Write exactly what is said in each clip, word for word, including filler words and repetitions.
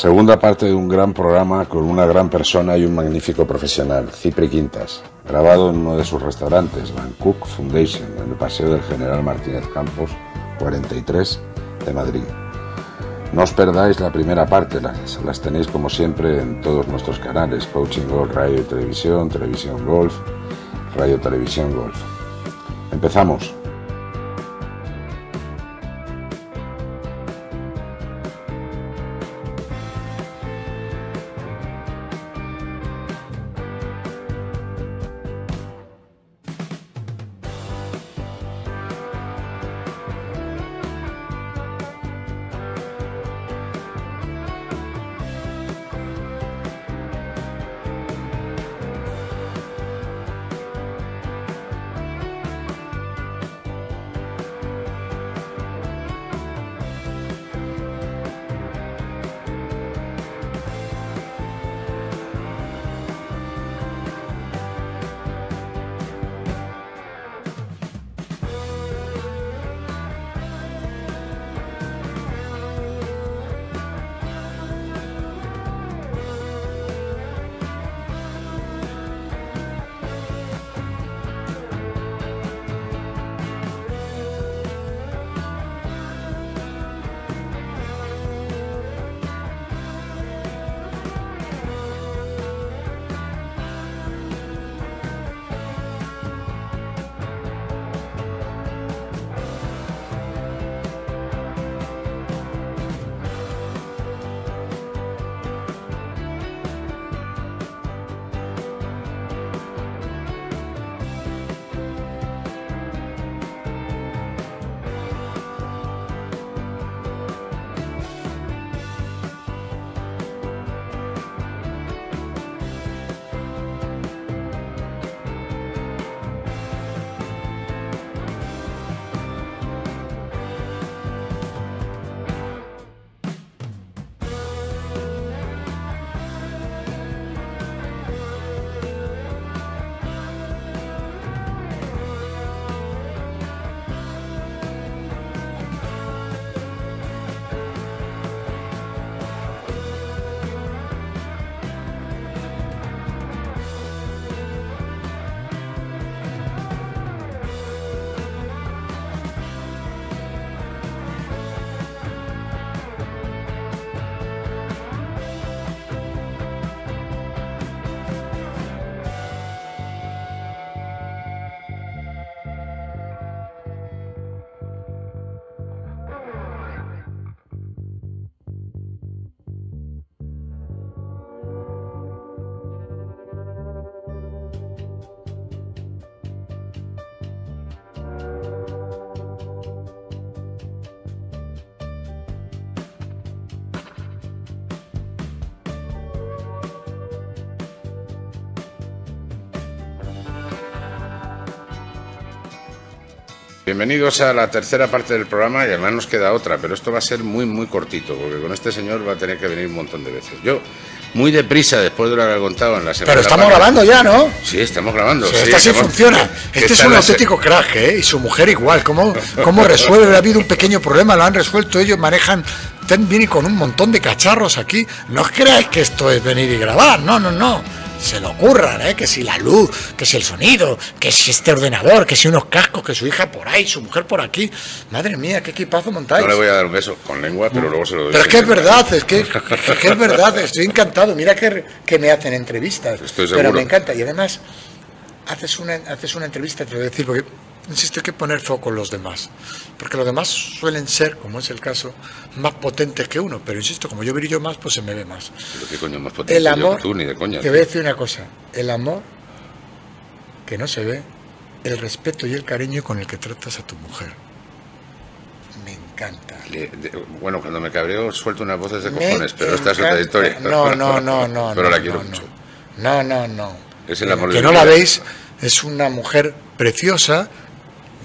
Segunda parte de un gran programa con una gran persona y un magnífico profesional, Cipri Quintas, grabado en uno de sus restaurantes, Bangkok Foundation, en el Paseo del General Martínez Campos, cuarenta y tres, de Madrid. No os perdáis la primera parte, las, las tenéis como siempre en todos nuestros canales, Coaching Golf, Radio y Televisión, Televisión Golf, Radio Televisión Golf. Empezamos. Bienvenidos a la tercera parte del programa, y además nos queda otra, pero esto va a ser muy muy cortito, porque con este señor va a tener que venir un montón de veces. Yo, muy deprisa, después de lo que he contado en la semana... Pero estamos pasada, grabando ya, ¿no? Sí, estamos grabando. Sí, sí, esta sí estamos, funciona. Este es un auténtico se... crack, ¿eh? Y su mujer igual, ¿cómo, cómo resuelve? Ha habido un pequeño problema, lo han resuelto, ellos manejan... Ten viene con un montón de cacharros aquí. No os creáis que esto es venir y grabar, no, no, no. Se lo ocurran, ¿eh? Que si la luz, que si el sonido, que si este ordenador, que si unos cascos, que su hija por ahí, su mujer por aquí. Madre mía, qué equipazo montáis. No le voy a dar un beso con lengua, pero luego se lo doy. Pero es que es verdad, es que, es que es verdad, estoy encantado. Mira que, que me hacen entrevistas. Estoy seguro. Pero me encanta. Y además, haces una, haces una entrevista, te voy a decir, porque, insisto, hay que poner foco en los demás. Porque los demás suelen ser, como es el caso, más potentes que uno. Pero insisto, como yo brillo más, pues se me ve más. Pero qué coño más potente el amor, que tú, ni de coña. Te voy a decir una cosa. El amor que no se ve, el respeto y el cariño con el que tratas a tu mujer. Me encanta. Le, de, bueno, cuando me cabreo suelto unas voces de cojones, me pero esta es otra historia. No, no, no, no. Pero no, la quiero no, mucho. No, no, no. Es el amor que no la veis, es una mujer preciosa.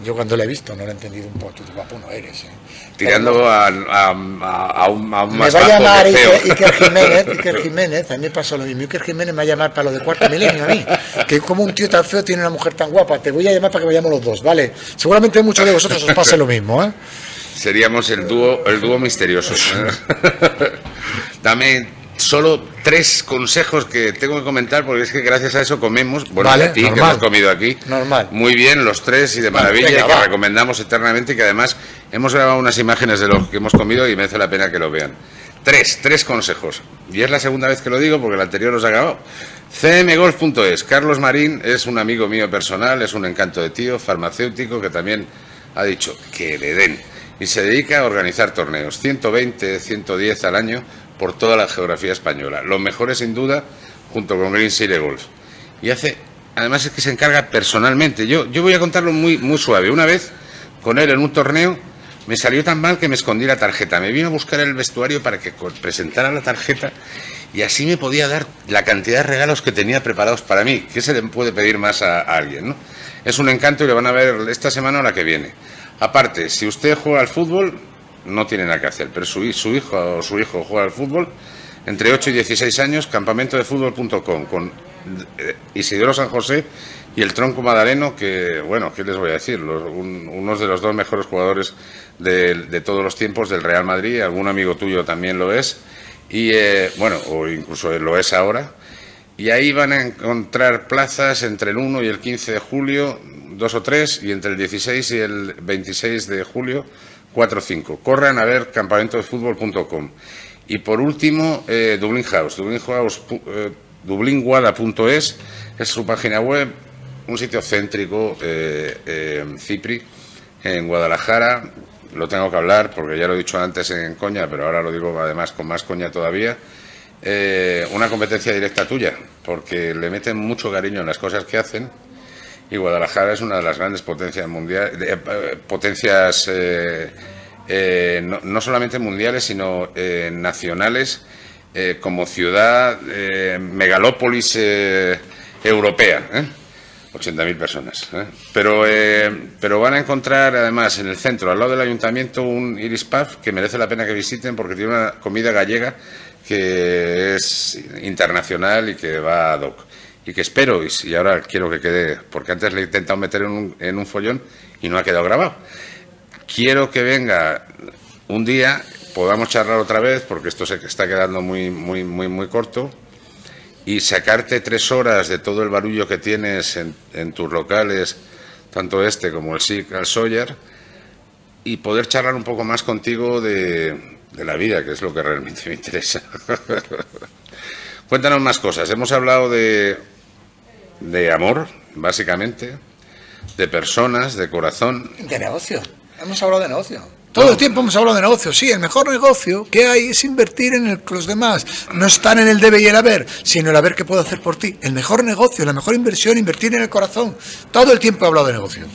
Yo cuando la he visto no la he entendido un poco. Tú guapo no eres, ¿eh? Tirando pero, a, a, a, un, a un más bajo. Me va a llamar Iker, Iker Jiménez, Iker Jiménez, a mí me pasó lo mismo. Iker Jiménez me va a llamar para lo de cuarto milenio a mí. Que como un tío tan feo tiene una mujer tan guapa. Te voy a llamar para que vayamos los dos, ¿vale? Seguramente muchos de vosotros os pase lo mismo, ¿eh? Seríamos el dúo el dúo misterioso. dame solo tres consejos que tengo que comentar, porque es que gracias a eso comemos. Bueno, vale, a ti, normal, que hemos comido aquí. Normal. Muy bien, los tres y de maravilla, vale, venga, que va. recomendamos eternamente y que además hemos grabado unas imágenes de lo que hemos comido y merece la pena que lo vean. Tres, tres consejos. Y es la segunda vez que lo digo porque el anterior os ha grabado. C M golf punto es. Carlos Marín es un amigo mío personal, es un encanto de tío, farmacéutico, que también ha dicho que le den. Y se dedica a organizar torneos, ciento veinte, ciento diez al año, por toda la geografía española. Los mejores, sin duda, junto con Green City Golf. Y hace, además es que se encarga personalmente. Yo, yo voy a contarlo muy, muy suave. Una vez, con él en un torneo, me salió tan mal que me escondí la tarjeta. Me vino a buscar el vestuario para que presentara la tarjeta y así me podía dar la cantidad de regalos que tenía preparados para mí. ¿Qué se le puede pedir más a, a alguien, ¿no? Es un encanto y lo van a ver esta semana o la que viene. Aparte, si usted juega al fútbol, no tiene nada que hacer, pero su, su hijo o su hijo juega al fútbol, entre ocho y dieciséis años, campamento de fútbol punto com, con eh, Isidoro San José y el Tronco Madaleno, que, bueno, ¿qué les voy a decir? Los, un, unos de los dos mejores jugadores de, de todos los tiempos del Real Madrid, algún amigo tuyo también lo es, y eh, bueno, o incluso lo es ahora, y ahí van a encontrar plazas entre el uno y el quince de julio, dos o tres, y entre el dieciséis y el veintiséis de julio, cuatro o cinco. Corran a ver campamento de fútbol punto com. Y por último, eh, Dublin House. Dublin House, eh, dublin guada punto es es su página web, un sitio céntrico, eh, eh, Cipri, en Guadalajara. Lo tengo que hablar porque ya lo he dicho antes en coña, pero ahora lo digo además con más coña todavía. Eh, una competencia directa tuya, porque le meten mucho cariño en las cosas que hacen. Y Guadalajara es una de las grandes potencias mundiales, eh, potencias eh, eh, no, no solamente mundiales, sino eh, nacionales, eh, como ciudad, eh, megalópolis eh, europea, ¿eh? ochenta mil personas. ¿eh? Pero, eh, pero van a encontrar, además, en el centro, al lado del ayuntamiento, un Iris Pub que merece la pena que visiten porque tiene una comida gallega que es internacional y que va ad hoc. Y que espero, y ahora quiero que quede, porque antes le he intentado meter en un, en un follón y no ha quedado grabado. Quiero que venga un día, podamos charlar otra vez, porque esto se está quedando muy, muy, muy, muy corto, y sacarte tres horas de todo el barullo que tienes en, en tus locales, tanto este como el Silk and Shoya, y poder charlar un poco más contigo de, de la vida, que es lo que realmente me interesa. Cuéntanos más cosas. Hemos hablado de... de amor, básicamente, de personas, de corazón. De negocio. Hemos hablado de negocio. Todo el tiempo hemos hablado de negocio. Sí, el mejor negocio que hay es invertir en el que los demás no están en el debe y el haber, sino el haber que puedo hacer por ti. El mejor negocio, la mejor inversión, invertir en el corazón. Todo el tiempo he hablado de negocio.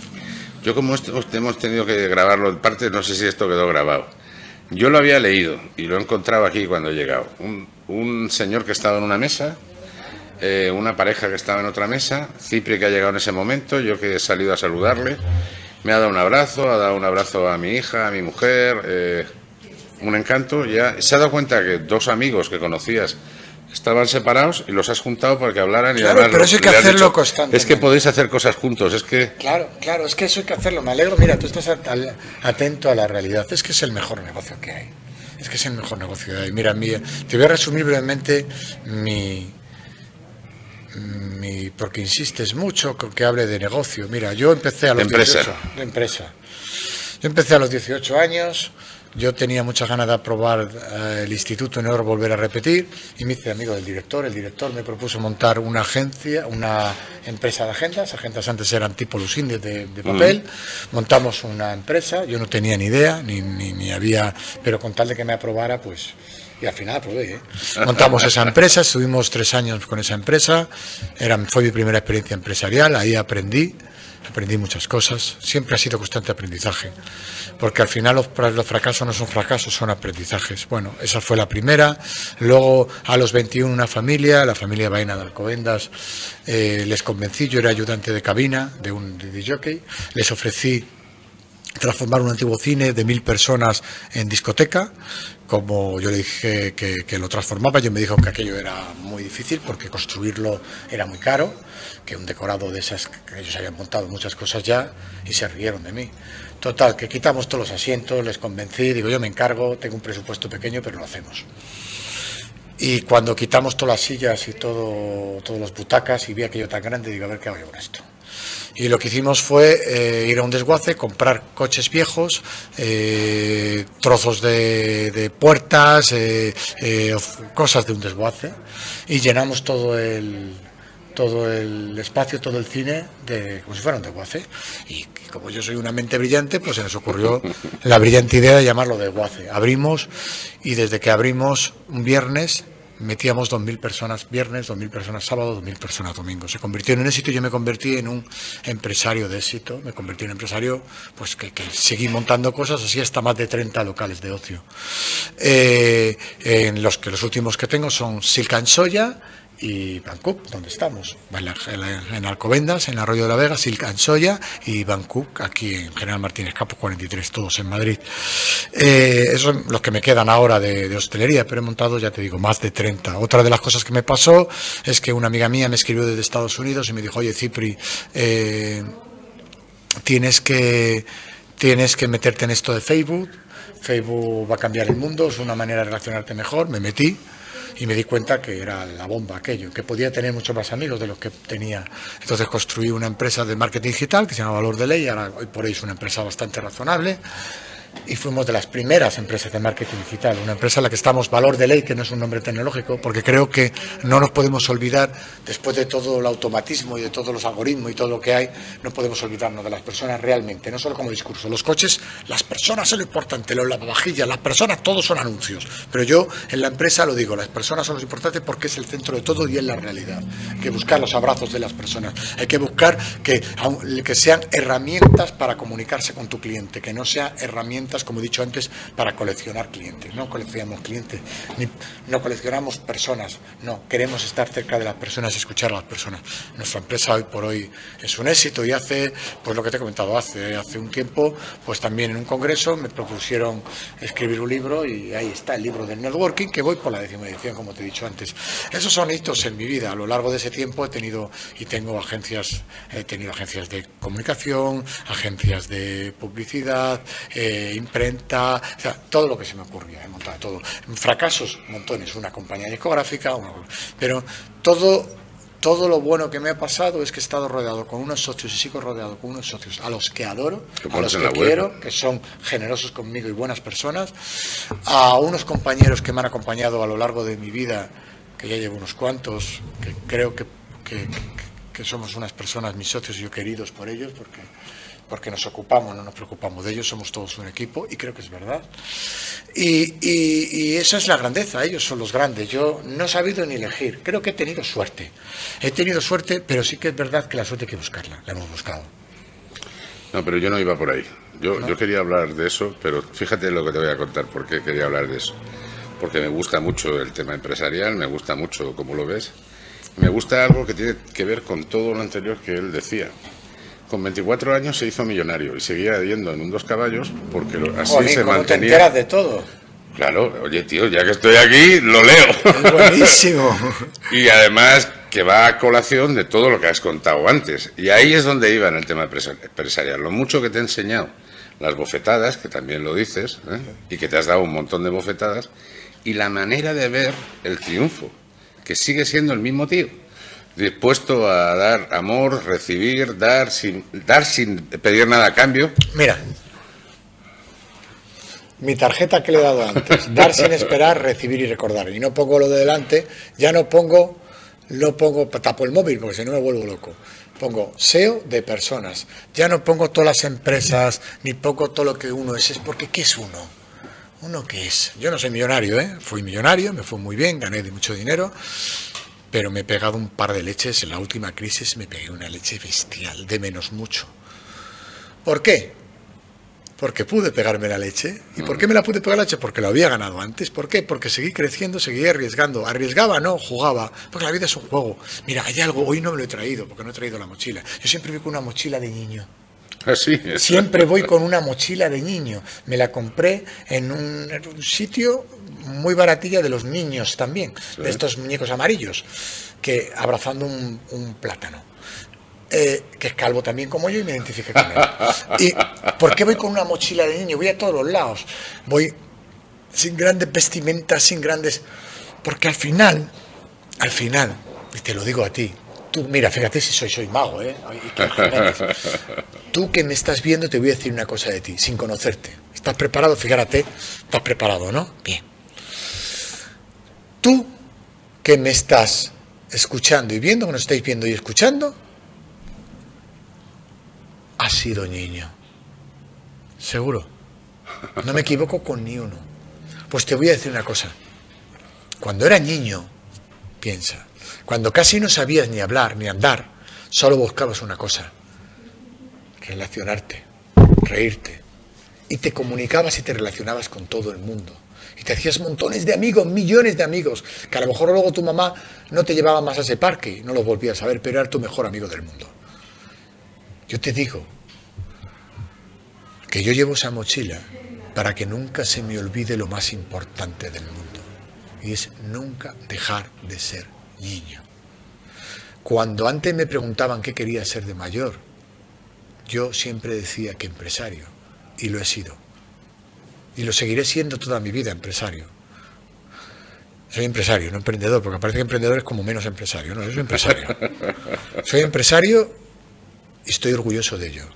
Yo, como esto, hemos tenido que grabarlo en parte, no sé si esto quedó grabado. Yo lo había leído y lo he encontrado aquí cuando he llegado. Un, un señor que estaba en una mesa, eh, una pareja que estaba en otra mesa, Cipri, que ha llegado en ese momento, yo que he salido a saludarle, me ha dado un abrazo, ha dado un abrazo a mi hija, a mi mujer, eh, un encanto. Ya se ha dado cuenta que dos amigos que conocías estaban separados y los has juntado para que hablaran y hablaran. Claro, pero eso hay que hacerlo constante. Es que podéis hacer cosas juntos, es que... Claro, claro, es que eso hay que hacerlo. Me alegro, mira, tú estás atento a la realidad. Es que es el mejor negocio que hay. Es que es el mejor negocio que hay. Mira, mira, te voy a resumir brevemente mi... mi porque insistes mucho con que hable de negocio. Mira, yo empecé a los dieciocho, de empresa. Yo empecé a los dieciocho años. Yo tenía muchas ganas de aprobar eh, el instituto y no volver a repetir y me hice amigo del director. El director me propuso montar una agencia, una empresa de agendas. Agendas antes eran tipo Lucindes de, de papel. Uh-huh. Montamos una empresa, yo no tenía ni idea, ni, ni, ni había, pero con tal de que me aprobara, pues... Y al final probé, ¿eh? Montamos esa empresa, estuvimos tres años con esa empresa. Era, fue mi primera experiencia empresarial, ahí aprendí. Aprendí muchas cosas, siempre ha sido constante aprendizaje, porque al final los, los fracasos no son fracasos, son aprendizajes. Bueno, esa fue la primera. Luego, a los veintiuno, una familia, la familia Baena de Alcobendas, eh, les convencí, yo era ayudante de cabina de un de jockey, les ofrecí transformar un antiguo cine de mil personas en discoteca. Como yo le dije que, que lo transformaba, yo me dijo que aquello era muy difícil porque construirlo era muy caro, que un decorado de esas, que ellos habían montado muchas cosas ya y se rieron de mí. Total, que quitamos todos los asientos, les convencí, digo yo me encargo, tengo un presupuesto pequeño pero lo hacemos. Y cuando quitamos todas las sillas y todo, todas las butacas, y vi aquello tan grande, digo, a ver qué hago yo con esto. Y lo que hicimos fue eh, ir a un desguace, comprar coches viejos, eh, trozos de, de puertas, eh, eh, cosas de un desguace, y llenamos todo el, todo el espacio, todo el cine, de, como si fuera un desguace. Y, y como yo soy una mente brillante, pues se nos ocurrió la brillante idea de llamarlo desguace. Abrimos, y desde que abrimos un viernes, metíamos dos mil personas viernes, dos mil personas sábado, dos mil personas domingo. Se convirtió en un éxito, yo me convertí en un empresario de éxito, me convertí en un empresario pues que, que seguí montando cosas así hasta más de treinta locales de ocio. Eh, en los, que los últimos que tengo son Silk and Shoya y Bangkok, donde estamos, en Alcobendas, en Arroyo de la Vega, Silk and Shoya, y Bangkok, aquí en General Martínez Campos cuarenta y tres, todos en Madrid. Eh, esos son los que me quedan ahora de, de hostelería, pero he montado, ya te digo, más de treinta. Otra de las cosas que me pasó es que una amiga mía me escribió desde Estados Unidos y me dijo, oye, Cipri, eh, tienes que, tienes que meterte en esto de Facebook, Facebook va a cambiar el mundo, es una manera de relacionarte mejor, me metí. Y me di cuenta que era la bomba aquello, que podía tener muchos más amigos de los que tenía. Entonces construí una empresa de marketing digital que se llama Valor de Ley, ahora hoy por hoy es una empresa bastante razonable. Y fuimos de las primeras empresas de marketing digital, una empresa en la que estamos, Valor de Ley, que no es un nombre tecnológico, porque creo que no nos podemos olvidar, después de todo el automatismo y de todos los algoritmos y todo lo que hay, no podemos olvidarnos de las personas realmente, no solo como discurso. Los coches, las personas son lo importante, los lavavajillas, las personas, todos son anuncios. Pero yo en la empresa lo digo, las personas son lo importante porque es el centro de todo y es la realidad. Hay que buscar los abrazos de las personas, hay que buscar que, que sean herramientas para comunicarse con tu cliente, que no sea herramientas, como he dicho antes, para coleccionar clientes. No coleccionamos clientes, ni, no coleccionamos personas, no, queremos estar cerca de las personas y escuchar a las personas. Nuestra empresa hoy por hoy es un éxito y hace, pues lo que te he comentado, hace, hace un tiempo, pues también en un congreso me propusieron escribir un libro y ahí está el libro del networking, que voy por la décima edición, como te he dicho antes. Esos son hitos en mi vida. A lo largo de ese tiempo he tenido y tengo agencias, he tenido agencias de comunicación, agencias de publicidad, eh, imprenta, o sea, todo lo que se me ocurría, he montado todo. Fracasos, montones, una compañía discográfica, una... pero todo, todo lo bueno que me ha pasado es que he estado rodeado con unos socios y sigo rodeado con unos socios a los que adoro, a los que quiero, que son generosos conmigo y buenas personas, a unos compañeros que me han acompañado a lo largo de mi vida, que ya llevo unos cuantos, que creo que, que, que somos unas personas, mis socios y yo, queridos por ellos, porque... porque nos ocupamos, no nos preocupamos de ellos, somos todos un equipo y creo que es verdad. Y, y, y esa es la grandeza, ellos son los grandes, yo no he sabido ni elegir, creo que he tenido suerte. He tenido suerte, pero sí que es verdad que la suerte hay que buscarla, la hemos buscado. No, pero yo no iba por ahí, yo, ¿no? Yo quería hablar de eso, pero fíjate lo que te voy a contar, por qué quería hablar de eso. Porque me gusta mucho el tema empresarial, me gusta mucho cómo lo ves, me gusta algo que tiene que ver con todo lo anterior que él decía. Con veinticuatro años se hizo millonario y seguía yendo en un dos caballos porque así Joder, se mantenía. Te enteras de todo. Claro, oye tío, ya que estoy aquí, lo leo. Es buenísimo. Y además que va a colación de todo lo que has contado antes. Y ahí es donde iba en el tema empresarial. Lo mucho que te he enseñado, las bofetadas, que también lo dices, ¿eh? Y que te has dado un montón de bofetadas, y la manera de ver el triunfo, que sigue siendo el mismo tío. Dispuesto a dar amor, recibir, dar sin, dar sin pedir nada a cambio. Mira, mi tarjeta que le he dado antes, dar sin esperar, recibir y recordar. Y no pongo lo de delante, ya no pongo, no pongo, tapo el móvil porque si no me vuelvo loco. Pongo S E O de personas, ya no pongo todas las empresas, ni pongo todo lo que uno es, es porque ¿qué es uno? ¿Uno qué es? Yo no soy millonario, ¿eh? Fui millonario, me fue muy bien, gané mucho dinero. Pero me he pegado un par de leches, en la última crisis me pegué una leche bestial, de menos mucho. ¿Por qué? Porque pude pegarme la leche. ¿Y por qué me la pude pegar la leche? Porque la había ganado antes. ¿Por qué? Porque seguí creciendo, seguí arriesgando. Arriesgaba, no, jugaba. Porque la vida es un juego. Mira, hay algo, hoy no me lo he traído, porque no he traído la mochila. Yo siempre voy con una mochila de niño. Así es. Siempre voy con una mochila de niño. Me la compré en un, en un sitio muy baratilla de los niños también, sí. De estos muñecos amarillos, que abrazando un, un plátano, eh, que es calvo también como yo y me identifique con él. ¿Y por qué voy con una mochila de niño? Voy a todos los lados, voy sin grandes vestimentas, sin grandes... Porque al final, al final, y te lo digo a ti, tú, mira, fíjate si soy, soy mago, ¿eh? Tú que me estás viendo te voy a decir una cosa de ti, sin conocerte. ¿Estás preparado? Fíjate, estás preparado, ¿no? Bien. Tú que me estás escuchando y viendo, que nos estáis viendo y escuchando, has sido niño. Seguro. No me equivoco con ni uno. Pues te voy a decir una cosa. Cuando era niño, piensa, cuando casi no sabías ni hablar ni andar, solo buscabas una cosa: relacionarte, reírte. Y te comunicabas y te relacionabas con todo el mundo. Y te hacías montones de amigos, millones de amigos, que a lo mejor luego tu mamá no te llevaba más a ese parque, no los volvías a ver, pero era tu mejor amigo del mundo. Yo te digo que yo llevo esa mochila para que nunca se me olvide lo más importante del mundo, y es nunca dejar de ser niño. Cuando antes me preguntaban qué quería ser de mayor, yo siempre decía que empresario, y lo he sido. Y lo seguiré siendo toda mi vida, empresario. Soy empresario, no emprendedor, porque parece que emprendedor es como menos empresario. No, yo soy empresario. Soy empresario y estoy orgulloso de ello.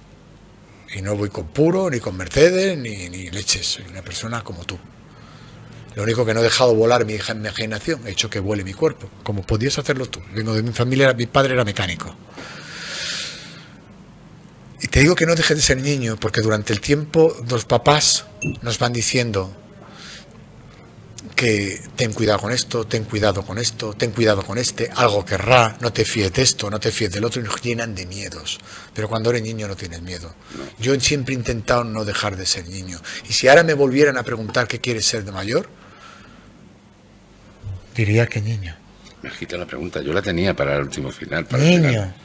Y no voy con puro, ni con Mercedes, ni, ni leches. Soy una persona como tú. Lo único que no he dejado volar mi imaginación, he hecho que vuele mi cuerpo, como podías hacerlo tú. Vengo de mi familia, mi padre era mecánico. Y te digo que no dejes de ser niño, porque durante el tiempo los papás nos van diciendo que ten cuidado con esto, ten cuidado con esto, ten cuidado con este, algo querrá, no te fíes de esto, no te fíes del otro, y nos llenan de miedos. Pero cuando eres niño no tienes miedo. Yo siempre he intentado no dejar de ser niño. Y si ahora me volvieran a preguntar qué quieres ser de mayor, diría que niño. Me agita la pregunta, yo la tenía para el último final. Para niño. El final.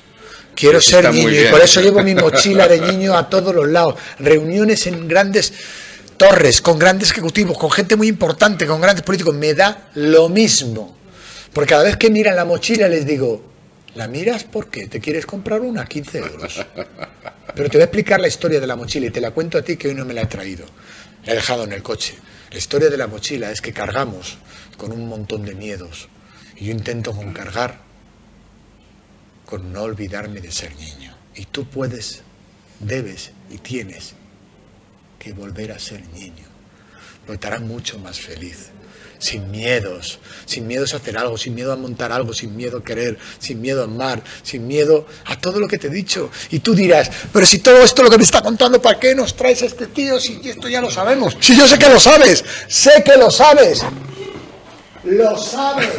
Quiero Está ser niño, y por eso llevo mi mochila de niño a todos los lados. Reuniones en grandes torres, con grandes ejecutivos, con gente muy importante, con grandes políticos. Me da lo mismo. Porque cada vez que miran la mochila les digo, ¿la miras por qué? ¿Te quieres comprar una? quince euros. Pero te voy a explicar la historia de la mochila y te la cuento a ti, que hoy no me la he traído. La he dejado en el coche. La historia de la mochila es que cargamos con un montón de miedos. Y yo intento con cargar con no olvidarme de ser niño. Y tú puedes, debes y tienes que volver a ser niño. Lo estarás mucho más feliz. Sin miedos. Sin miedos a hacer algo, sin miedo a montar algo, sin miedo a querer, sin miedo a amar, sin miedo a todo lo que te he dicho. Y tú dirás, pero si todo esto lo que me está contando, ¿para qué nos traes a este tío si esto ya lo sabemos? Si yo sé que lo sabes, sé que lo sabes. Lo sabes.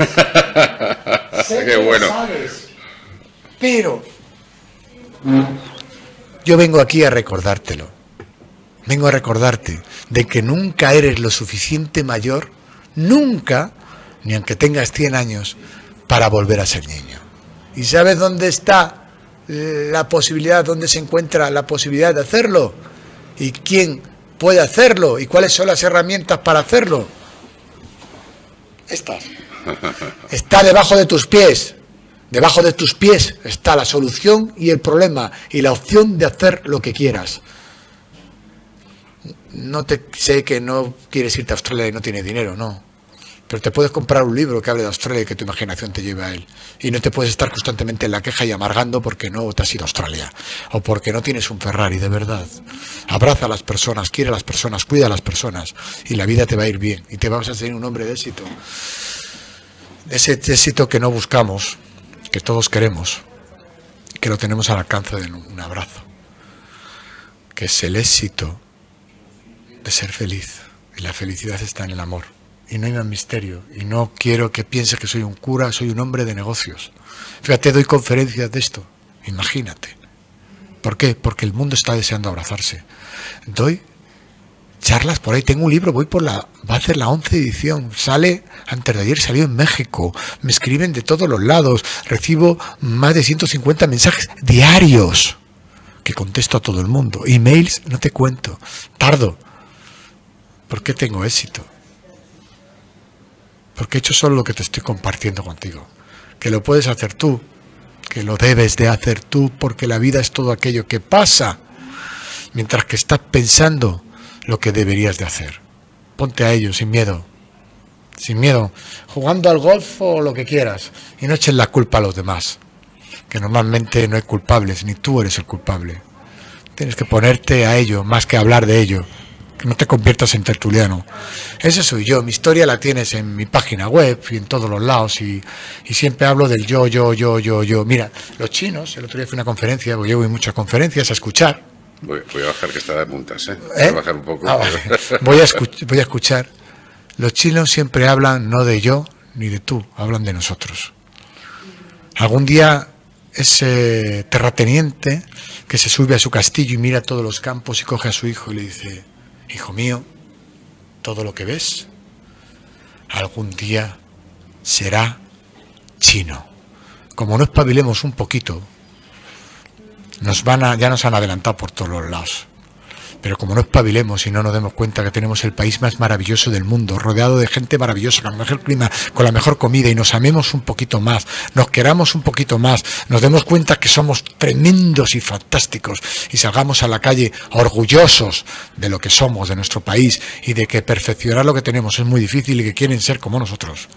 Sé que bueno. lo sabes. Pero yo vengo aquí a recordártelo. Vengo a recordarte de que nunca eres lo suficiente mayor, nunca, ni aunque tengas cien años, para volver a ser niño. ¿Y sabes dónde está la posibilidad, dónde se encuentra la posibilidad de hacerlo? ¿Y quién puede hacerlo? ¿Y cuáles son las herramientas para hacerlo? Estas. Está debajo de tus pies. Debajo de tus pies está la solución y el problema y la opción de hacer lo que quieras. No te sé que no quieres irte a Australia y no tienes dinero, no. Pero te puedes comprar un libro que hable de Australia y que tu imaginación te lleve a él. Y no te puedes estar constantemente en la queja y amargando porque no te has ido a Australia. O porque no tienes un Ferrari, de verdad. Abraza a las personas, quiere a las personas, cuida a las personas. Y la vida te va a ir bien. Y te vas a ser un hombre de éxito. Ese éxito que no buscamos, que todos queremos, que lo tenemos al alcance de un abrazo, que es el éxito de ser feliz, y la felicidad está en el amor, y no hay más misterio, y no quiero que pienses que soy un cura, soy un hombre de negocios. Fíjate, doy conferencias de esto, imagínate. ¿Por qué? Porque el mundo está deseando abrazarse. Doy charlas por ahí, tengo un libro, voy por la, va a ser la once edición, sale, antes de ayer salió en México, me escriben de todos los lados, recibo más de ciento cincuenta mensajes diarios, que contesto a todo el mundo, emails no te cuento, tardo, porque tengo éxito, porque he hecho solo lo que te estoy compartiendo contigo, que lo puedes hacer tú, que lo debes de hacer tú, porque la vida es todo aquello que pasa, mientras que estás pensando lo que deberías de hacer. Ponte a ello sin miedo, sin miedo, jugando al golf o lo que quieras, y no eches la culpa a los demás, que normalmente no hay culpables, ni tú eres el culpable. Tienes que ponerte a ello, más que hablar de ello, que no te conviertas en tertuliano. Ese soy yo, mi historia la tienes en mi página web y en todos los lados, y, y siempre hablo del yo, yo, yo, yo, yo. Mira, los chinos, el otro día fui a una conferencia, porque yo voy a muchas conferencias a escuchar. Voy, voy a bajar, que está de puntas, ¿eh? Voy ¿Eh? a bajar un poco. Ah, vale. voy, a voy a escuchar. Los chinos siempre hablan no de yo ni de tú, hablan de nosotros. Algún día ese terrateniente que se sube a su castillo y mira todos los campos y coge a su hijo y le dice: hijo mío, todo lo que ves algún día será chino. Como no espabilemos un poquito, nos van a, ya nos han adelantado por todos los lados. Pero como no espabilemos y no nos demos cuenta que tenemos el país más maravilloso del mundo, rodeado de gente maravillosa, con el mejor clima, con la mejor comida, y nos amemos un poquito más, nos queramos un poquito más, nos demos cuenta que somos tremendos y fantásticos, y salgamos a la calle orgullosos de lo que somos, de nuestro país, y de que perfeccionar lo que tenemos es muy difícil y que quieren ser como nosotros.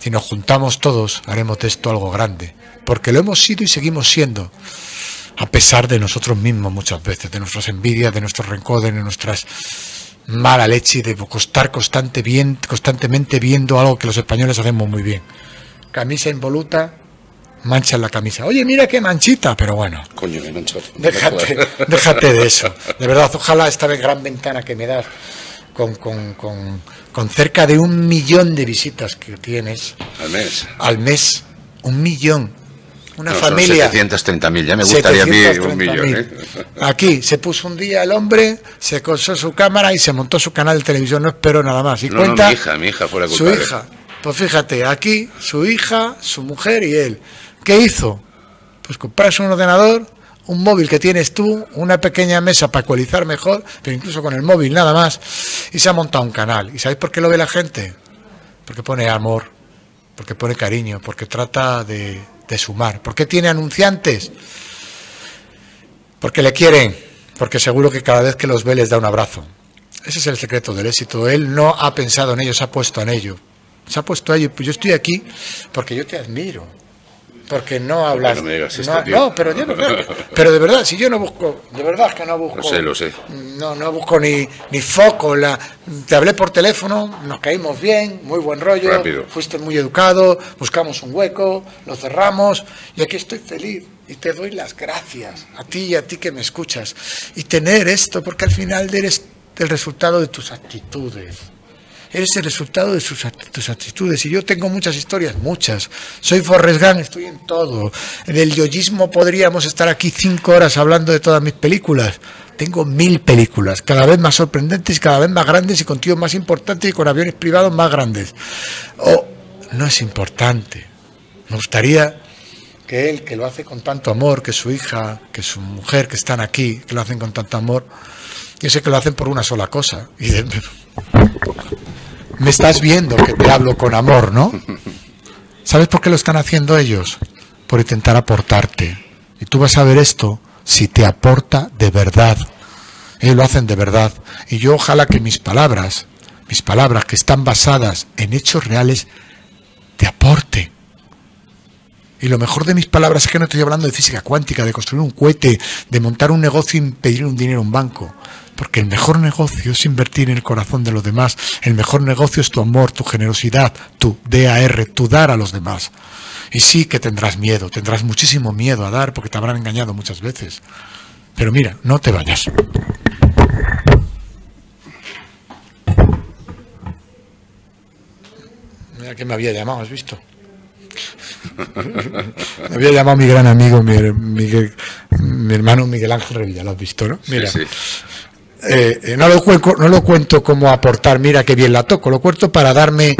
Si nos juntamos todos, haremos de esto algo grande, porque lo hemos sido y seguimos siendo. A pesar de nosotros mismos muchas veces, de nuestras envidias, de nuestros rencores, de nuestras mala leche, de estar constante bien, constantemente viendo algo que los españoles hacemos muy bien. Camisa involuta, mancha en la camisa. Oye, mira qué manchita, pero bueno. Coño, qué mancha. Déjate, déjate de eso. De verdad, ojalá esta gran ventana que me das, con, con, con, con cerca de un millón de visitas que tienes. Al mes. Al mes, un millón. Una no, familia. setecientos treinta mil, ya me gustaría a mí un millón. ¿eh? Aquí se puso un día el hombre, se colgó su cámara y se montó su canal de televisión, no espero nada más. Y no, cuenta no, mi hija, mi hija fue la culpable. Su hija. Pues fíjate, aquí su hija, su mujer y él. ¿Qué hizo? Pues comprarse un ordenador, un móvil que tienes tú, una pequeña mesa para ecualizar mejor, pero incluso con el móvil nada más, y se ha montado un canal. ¿Y sabéis por qué lo ve la gente? Porque pone amor, porque pone cariño, porque trata de... de sumar. ¿Por qué tiene anunciantes? Porque le quieren, porque seguro que cada vez que los ve les da un abrazo. Ese es el secreto del éxito. Él no ha pensado en ello, se ha puesto en ello. Se ha puesto a ello. Yo estoy aquí porque yo te admiro, porque no hablas. Porque no, me digas esto, no, no, pero yo, claro, pero de verdad, si yo no busco, de verdad que no busco. Lo sé, lo sé. No, no busco ni ni foco. La, te hablé por teléfono, nos caímos bien, muy buen rollo. Rápido. Fuiste muy educado, buscamos un hueco, lo cerramos y aquí estoy feliz. Y te doy las gracias a ti y a ti que me escuchas. Y tener esto, porque al final eres el resultado de tus actitudes. Eres el resultado de sus act tus actitudes. Y yo tengo muchas historias, muchas. Soy Forrest Gump, estoy en todo. En el yoyismo podríamos estar aquí cinco horas hablando de todas mis películas. Tengo mil películas, cada vez más sorprendentes, cada vez más grandes y con tíos más importantes y con aviones privados más grandes. O no es importante. Me gustaría que él, que lo hace con tanto amor, que su hija, que su mujer, que están aquí, que lo hacen con tanto amor. Yo sé que lo hacen por una sola cosa. Y de... Me estás viendo que te hablo con amor, ¿no? ¿Sabes por qué lo están haciendo ellos? Por intentar aportarte. Y tú vas a ver esto si te aporta de verdad. Ellos lo hacen de verdad. Y yo ojalá que mis palabras, mis palabras que están basadas en hechos reales, te aporten. Y lo mejor de mis palabras es que no estoy hablando de física cuántica, de construir un cohete, de montar un negocio y pedir un dinero a un banco. Porque el mejor negocio es invertir en el corazón de los demás. El mejor negocio es tu amor, tu generosidad, tu dar, tu dar a los demás. Y sí que tendrás miedo, tendrás muchísimo miedo a dar porque te habrán engañado muchas veces. Pero mira, no te vayas. Mira que me había llamado, ¿has visto? Me había llamado mi gran amigo, mi, Miguel, mi hermano Miguel Ángel Revilla, lo has visto, ¿no? Mira. Sí, sí. Eh, eh, no, lo cuento, no lo cuento como aportar, mira qué bien la toco, lo cuento para darme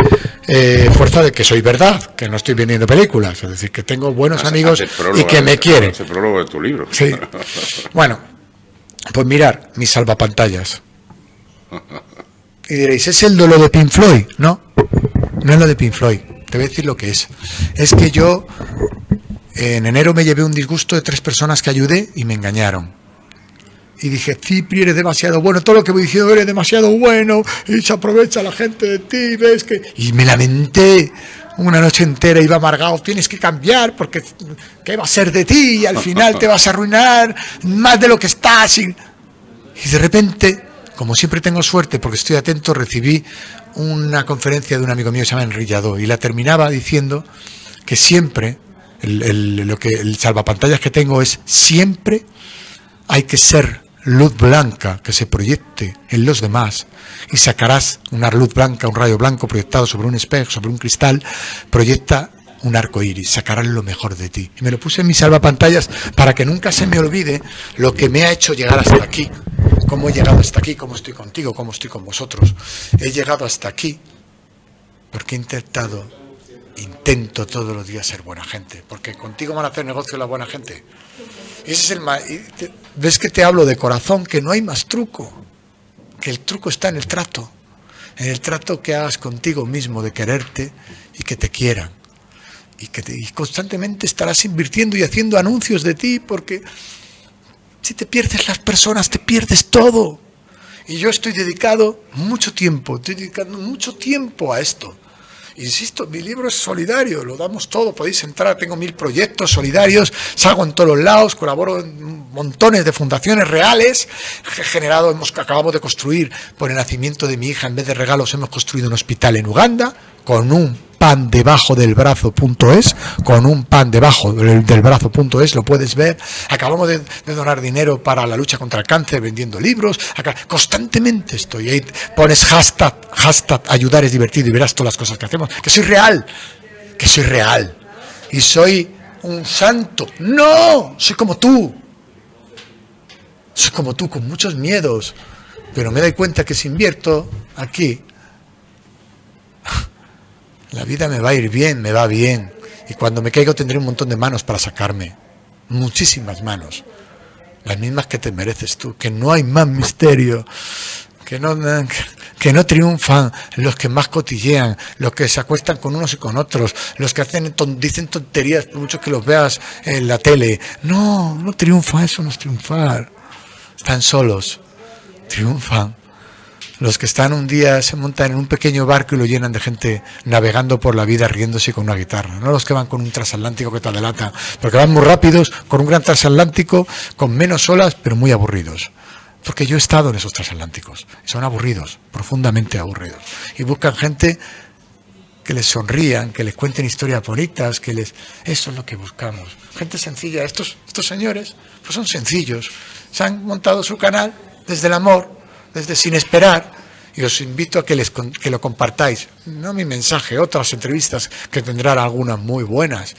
eh, fuerza de que soy verdad, que no estoy vendiendo películas, es decir, que tengo buenos Has, amigos prólogo, y que me quieren. Es el prólogo de tu libro. Sí. Bueno, pues mirar mis salvapantallas. Y diréis, ¿es el de lo de Pink Floyd? No, no es lo de Pink Floyd, te voy a decir lo que es. Es que yo en enero me llevé un disgusto de tres personas que ayudé y me engañaron. Y dije, Cipri, eres demasiado bueno, todo lo que voy diciendo, eres demasiado bueno, y se aprovecha la gente de ti, ves que... Y me lamenté una noche entera, iba amargado, tienes que cambiar, porque ¿qué va a ser de ti? Y al final te vas a arruinar más de lo que estás. Y, y de repente, como siempre tengo suerte, porque estoy atento, recibí una conferencia de un amigo mío que se llama Enrillado, y la terminaba diciendo que siempre, el, el, lo que, el salvapantallas que tengo es, siempre hay que ser luz blanca que se proyecte en los demás, y sacarás una luz blanca, un rayo blanco proyectado sobre un espejo, sobre un cristal, proyecta un arco iris, sacarás lo mejor de ti. Y me lo puse en mi salvapantallas para que nunca se me olvide lo que me ha hecho llegar hasta aquí, cómo he llegado hasta aquí, cómo estoy contigo, cómo estoy con vosotros. He llegado hasta aquí porque he intentado, intento todos los días ser buena gente, porque contigo van a hacer negocio la buena gente. Ese es el ma ¿Ves que te hablo de corazón? Que no hay más truco, que el truco está en el trato, en el trato que hagas contigo mismo de quererte y que te quieran. Y que te, y constantemente estarás invirtiendo y haciendo anuncios de ti, porque si te pierdes las personas, te pierdes todo. Y yo estoy dedicado mucho tiempo, estoy dedicando mucho tiempo a esto. Insisto, mi libro es solidario, lo damos todo, podéis entrar, tengo mil proyectos solidarios, salgo en todos los lados, colaboro en montones de fundaciones reales, he generado, hemos, acabamos de construir, por el nacimiento de mi hija, en vez de regalos, hemos construido un hospital en Uganda, con un pan debajo del brazo punto es, con un pan debajo del, del brazo punto es, lo puedes ver, acabamos de, de donar dinero para la lucha contra el cáncer, vendiendo libros, acá, constantemente estoy ahí, pones hashtag, hashtag ayudar es divertido y verás todas las cosas que hacemos, que soy real, que soy real, y soy un santo, no, soy como tú, soy como tú, con muchos miedos, pero me doy cuenta que si invierto aquí, la vida me va a ir bien, me va bien. Y cuando me caigo tendré un montón de manos para sacarme. Muchísimas manos. Las mismas que te mereces tú. Que no hay más misterio. Que no, que no triunfan los que más cotillean. Los que se acuestan con unos y con otros. Los que hacen dicen tonterías por mucho que los veas en la tele. No, no triunfa eso, no es triunfar. Están solos. Triunfan los que están un día, se montan en un pequeño barco y lo llenan de gente navegando por la vida riéndose con una guitarra. No los que van con un transatlántico que te adelanta, porque van muy rápidos, con un gran transatlántico, con menos olas, pero muy aburridos. Porque yo he estado en esos transatlánticos. Son aburridos, profundamente aburridos. Y buscan gente que les sonrían, que les cuenten historias bonitas, que les... Eso es lo que buscamos. Gente sencilla. Estos, estos señores pues son sencillos. Se han montado su canal desde el amor, desde sin esperar, y os invito a que, les, que lo compartáis. No mi mensaje, otras entrevistas que tendrán algunas muy buenas,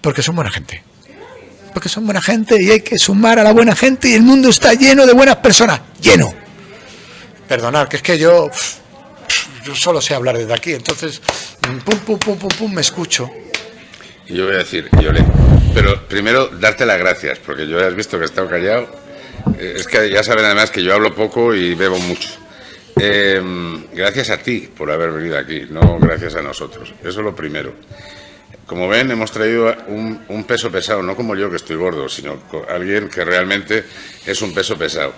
porque son buena gente. Porque son buena gente y hay que sumar a la buena gente, y el mundo está lleno de buenas personas, lleno. Perdonad, que es que yo, yo solo sé hablar desde aquí, entonces pum, pum, pum, pum, pum, me escucho. Y yo voy a decir, yo le, pero primero darte las gracias, porque yo has visto que he estado callado. Es que ya saben además que yo hablo poco y bebo mucho. Eh, gracias a ti por haber venido aquí, no gracias a nosotros. Eso es lo primero. Como ven, hemos traído un, un peso pesado, no como yo que estoy gordo, sino alguien que realmente es un peso pesado.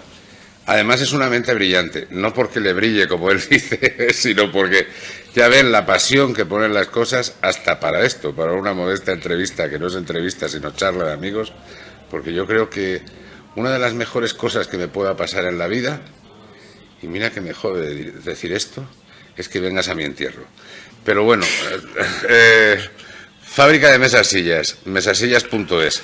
Además es una mente brillante, no porque le brille como él dice, sino porque ya ven la pasión que ponen las cosas hasta para esto, para una modesta entrevista, que no es entrevista sino charla de amigos, porque yo creo que una de las mejores cosas que me pueda pasar en la vida, y mira que me jode decir esto, es que vengas a mi entierro. Pero bueno, eh, fábrica de mesas sillas, mesasillas punto es,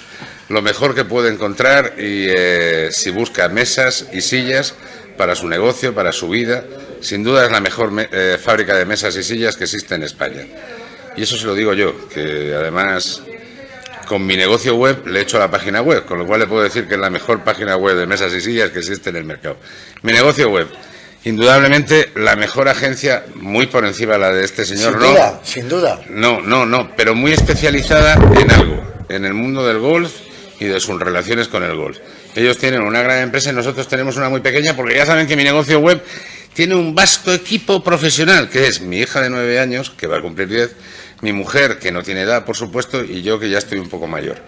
lo mejor que puede encontrar, y eh, si busca mesas y sillas para su negocio, para su vida, sin duda es la mejor me eh, fábrica de mesas y sillas que existe en España. Y eso se lo digo yo, que además... Con mi negocio web le he hecho la página web, con lo cual le puedo decir que es la mejor página web de mesas y sillas que existe en el mercado. Mi negocio web, indudablemente la mejor agencia, muy por encima de la de este señor, sin ¿no? duda, sin duda. No, no, no, pero muy especializada en algo, en el mundo del golf y de sus relaciones con el golf. Ellos tienen una gran empresa y nosotros tenemos una muy pequeña, porque ya saben que mi negocio web tiene un vasto equipo profesional, que es mi hija de nueve años, que va a cumplir diez, mi mujer, que no tiene edad, por supuesto, y yo, que ya estoy un poco mayor.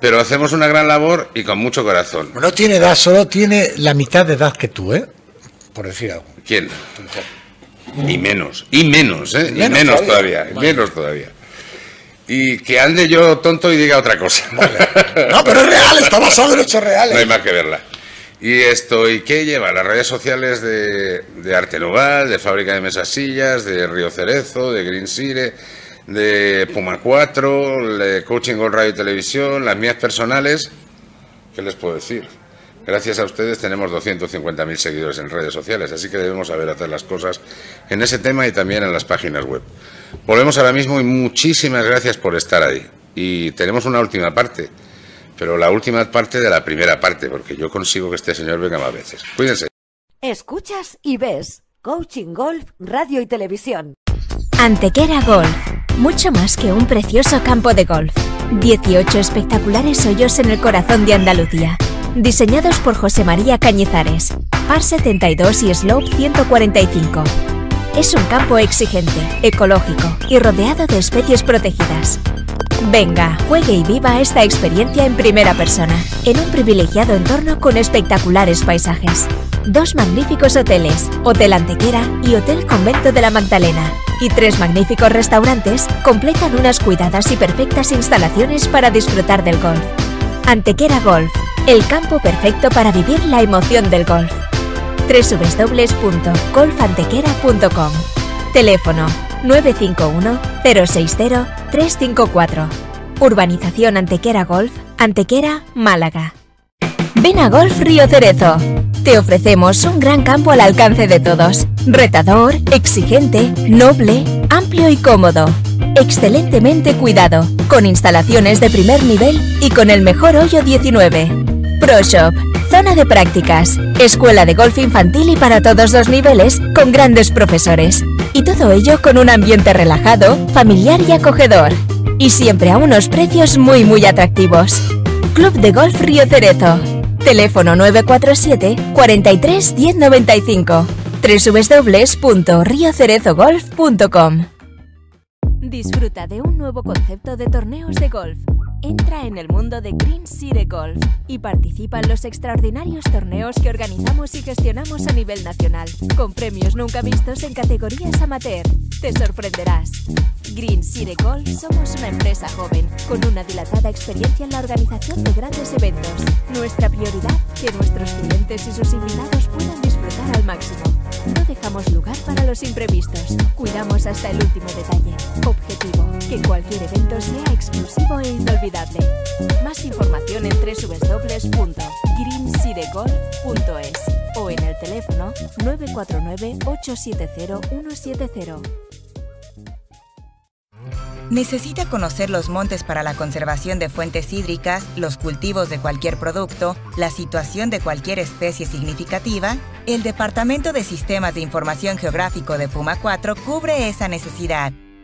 Pero hacemos una gran labor y con mucho corazón. No tiene edad, solo tiene la mitad de edad que tú, ¿eh? Por decir algo. ¿Quién? Y menos, y menos, ¿eh? Y menos, y menos todavía, todavía vale. menos todavía. Y que ande yo tonto y diga otra cosa. Vale. No, pero es real, está basado en hechos reales. No hay más que verla. Y esto, ¿y qué lleva? Las redes sociales de, de Arte Noval, de Fábrica de Mesas Sillas, de Río Cerezo, de Green Sire, de Puma cuatro, de Coaching Golf Radio y Televisión, las mías personales. ¿Qué les puedo decir? Gracias a ustedes tenemos doscientos cincuenta mil seguidores en redes sociales, así que debemos saber hacer las cosas en ese tema y también en las páginas web. Volvemos ahora mismo y muchísimas gracias por estar ahí. Y tenemos una última parte, pero la última parte de la primera parte, porque yo consigo que este señor venga más veces. Cuídense. Escuchas y ves Coaching Golf Radio y Televisión. Antequera Golf. Mucho más que un precioso campo de golf. dieciocho espectaculares hoyos en el corazón de Andalucía. Diseñados por José María Cañizares. Par setenta y dos y slope ciento cuarenta y cinco. Es un campo exigente, ecológico y rodeado de especies protegidas. Venga, juegue y viva esta experiencia en primera persona, en un privilegiado entorno con espectaculares paisajes. Dos magníficos hoteles, Hotel Antequera y Hotel Convento de la Magdalena, y tres magníficos restaurantes completan unas cuidadas y perfectas instalaciones para disfrutar del golf. Antequera Golf, el campo perfecto para vivir la emoción del golf. w w w punto golf antequera punto com. Teléfono nueve cinco uno, cero seis cero, tres cinco cuatro. Urbanización Antequera Golf, Antequera, Málaga. Ven a Golf Río Cerezo. Te ofrecemos un gran campo al alcance de todos. Retador, exigente, noble, amplio y cómodo. Excelentemente cuidado, con instalaciones de primer nivel y con el mejor hoyo diecinueve. Pro Shop, zona de prácticas, escuela de golf infantil y para todos los niveles, con grandes profesores. Y todo ello con un ambiente relajado, familiar y acogedor. Y siempre a unos precios muy muy atractivos. Club de Golf Río Cerezo. Teléfono nueve cuatro siete, cuarenta y tres, diez noventa y cinco. w w w punto rio cerezo golf punto com. Disfruta de un nuevo concepto de torneos de golf. Entra en el mundo de Green Sire Golf y participa en los extraordinarios torneos que organizamos y gestionamos a nivel nacional, con premios nunca vistos en categorías amateur. Te sorprenderás. Green Sire Golf somos una empresa joven, con una dilatada experiencia en la organización de grandes eventos. Nuestra prioridad, que nuestros clientes y sus invitados puedan disfrutar al máximo. No dejamos lugar para los imprevistos. Cuidamos hasta el último detalle. Objetivo, que cualquier evento sea exclusivo e inolvidable. Más información en w w w punto green sire golf punto es o en el teléfono nueve cuatro nueve, ocho siete cero, uno siete cero. ¿Necesita conocer los montes para la conservación de fuentes hídricas, los cultivos de cualquier producto, la situación de cualquier especie significativa? El Departamento de Sistemas de Información Geográfico de Puma cuatro cubre esa necesidad.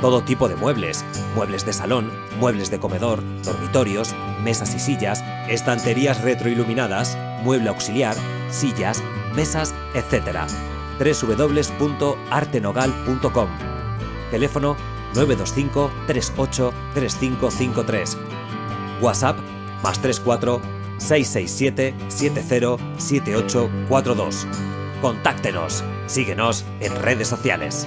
Todo tipo de muebles, muebles de salón, muebles de comedor, dormitorios, mesas y sillas, estanterías retroiluminadas, mueble auxiliar, sillas, mesas, etcétera. w w w punto artenogal punto com. Teléfono nueve dos cinco, treinta y ocho, treinta y cinco cincuenta y tres. WhatsApp más tres cuatro, seis seis siete, siete cero siete ocho cuatro dos. Contáctenos. Síguenos en redes sociales.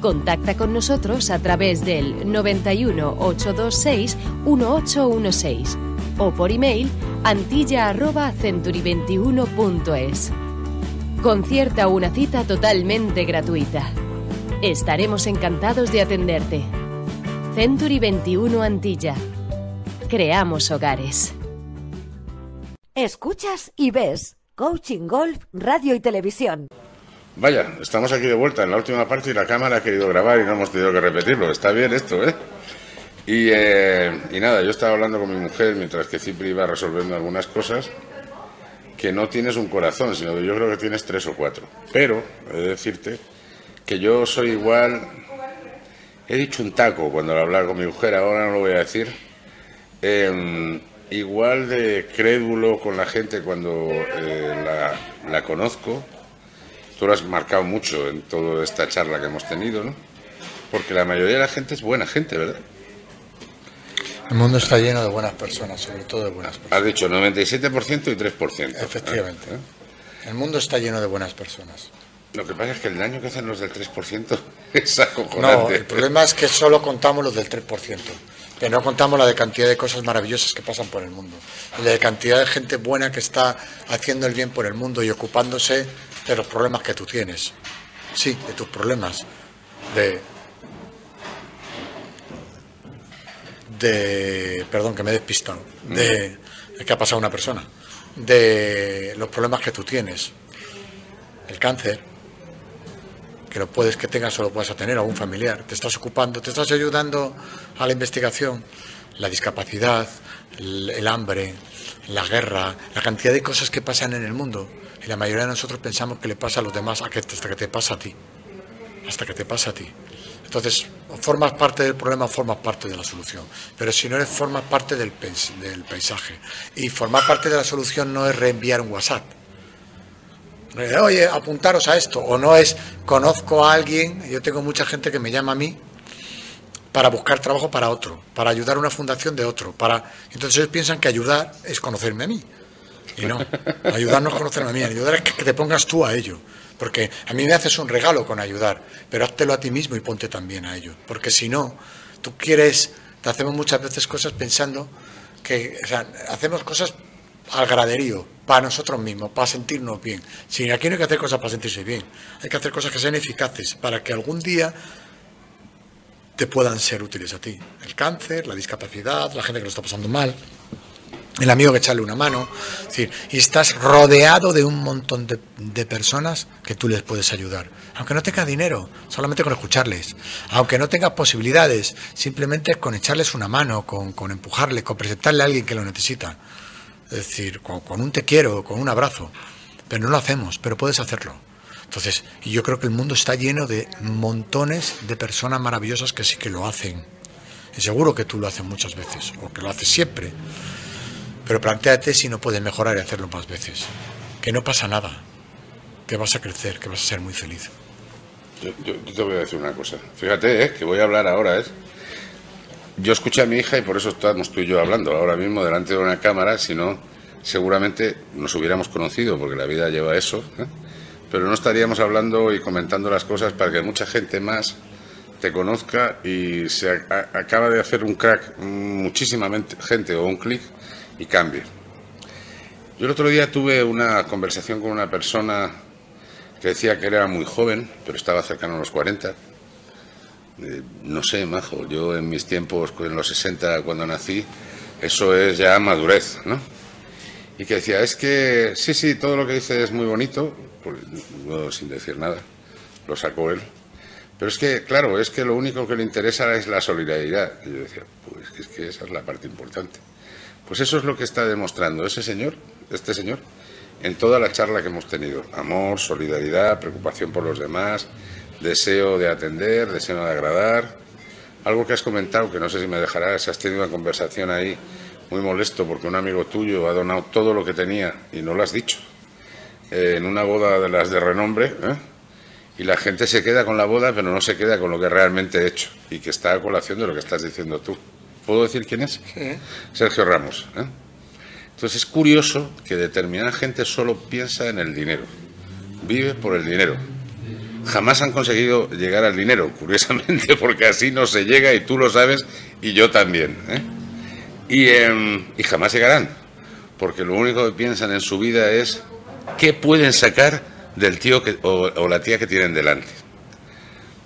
Contacta con nosotros a través del noventa y uno, ochocientos veintiséis, dieciocho dieciséis o por email antilla arroba century veintiuno punto es. Concierta una cita totalmente gratuita. Estaremos encantados de atenderte. Century veintiuno Antilla. Creamos hogares. Escuchas y ves Coaching Golf, Radio y Televisión. Vaya, estamos aquí de vuelta en la última parte y la cámara ha querido grabar y no hemos tenido que repetirlo. Está bien esto, ¿eh? Y, eh, y nada, yo estaba hablando con mi mujer mientras que Cipri iba resolviendo algunas cosas, que no tienes un corazón, sino que yo creo que tienes tres o cuatro. Pero, he de decirte que yo soy igual... He dicho un taco cuando lo hablaba con mi mujer, ahora no lo voy a decir. Eh, igual de crédulo con la gente cuando eh, la, la conozco. Tú lo has marcado mucho en toda esta charla que hemos tenido, ¿no? Porque la mayoría de la gente es buena gente, ¿verdad? El mundo está lleno de buenas personas, sobre todo de buenas personas. Has dicho noventa y siete por ciento y tres por ciento. Efectivamente. ¿Eh? El mundo está lleno de buenas personas. Lo que pasa es que el daño que hacen los del tres por ciento es acojonante. No, el problema es que solo contamos los del tres por ciento. Que no contamos la de cantidad de cosas maravillosas que pasan por el mundo. La de cantidad de gente buena que está haciendo el bien por el mundo y ocupándose de los problemas que tú tienes. Sí, de tus problemas. De... de perdón, que me he despistado. De... de que ha pasado una persona. De los problemas que tú tienes. El cáncer, que lo puedes que tengas o lo puedas tener, a un familiar. Te estás ocupando, te estás ayudando a la investigación. La discapacidad, el, el hambre, la guerra, la cantidad de cosas que pasan en el mundo. Y la mayoría de nosotros pensamos que le pasa a los demás hasta que te pasa a ti. Hasta que te pasa a ti. Entonces, formas parte del problema, formas parte de la solución. Pero si no eres, formas parte del, del paisaje. Y formar parte de la solución no es reenviar un WhatsApp. Oye, apuntaros a esto. O no es, conozco a alguien, yo tengo mucha gente que me llama a mí para buscar trabajo para otro, para ayudar a una fundación de otro. Para... Entonces ellos piensan que ayudar es conocerme a mí. Y no, ayudar no es conocerme a mí, ayudar es que te pongas tú a ello. Porque a mí me haces un regalo con ayudar, pero háztelo a ti mismo y ponte también a ello. Porque si no, tú quieres, te hacemos muchas veces cosas pensando que, o sea, hacemos cosas al graderío, para nosotros mismos, para sentirnos bien. Si aquí no hay que hacer cosas para sentirse bien, hay que hacer cosas que sean eficaces para que algún día te puedan ser útiles a ti. El cáncer, la discapacidad, la gente que lo está pasando mal, el amigo que echarle una mano. Es decir, y estás rodeado de un montón de, de personas que tú les puedes ayudar. Aunque no tengas dinero, solamente con escucharles. Aunque no tengas posibilidades, simplemente con echarles una mano, con, con empujarle, con presentarle a alguien que lo necesita. Es decir, con, con un te quiero, con un abrazo. Pero no lo hacemos, pero puedes hacerlo. Entonces, yo creo que el mundo está lleno de montones de personas maravillosas que sí que lo hacen. Y seguro que tú lo haces muchas veces, o que lo haces siempre. Pero plantéate si no puedes mejorar y hacerlo más veces. Que no pasa nada. Que vas a crecer, que vas a ser muy feliz. Yo, yo, yo te voy a decir una cosa. Fíjate, eh, que voy a hablar ahora, ¿eh? Yo escuché a mi hija y por eso estamos tú y yo hablando ahora mismo delante de una cámara, si no, seguramente nos hubiéramos conocido, porque la vida lleva eso, ¿eh? Pero no estaríamos hablando y comentando las cosas para que mucha gente más te conozca y se a, a, acaba de hacer un crack muchísima gente o un clic y cambie. Yo el otro día tuve una conversación con una persona que decía que era muy joven, pero estaba cercano a los cuarenta. No sé, majo, yo en mis tiempos, en los sesenta, cuando nací, eso es ya madurez, ¿no? Y que decía, es que sí, sí, todo lo que dice es muy bonito, pues, no, sin decir nada, lo sacó él. Pero es que, claro, es que lo único que le interesa es la solidaridad. Y yo decía, pues es que esa es la parte importante. Pues eso es lo que está demostrando ese señor, este señor, en toda la charla que hemos tenido. Amor, solidaridad, preocupación por los demás... Deseo de atender, deseo de agradar. Algo que has comentado, que no sé si me dejarás, has tenido una conversación ahí muy molesto porque un amigo tuyo ha donado todo lo que tenía y no lo has dicho, eh, en una boda de las de renombre, ¿eh? Y la gente se queda con la boda, pero no se queda con lo que realmente he hecho y que está a colación de lo que estás diciendo tú. ¿Puedo decir quién es? Sí. Sergio Ramos, ¿eh? Entonces es curioso que determinada gente solo piensa en el dinero, vive por el dinero. Jamás han conseguido llegar al dinero, curiosamente, porque así no se llega y tú lo sabes y yo también, ¿eh? Y, eh, y jamás llegarán, porque lo único que piensan en su vida es qué pueden sacar del tío que, o, o la tía que tienen delante.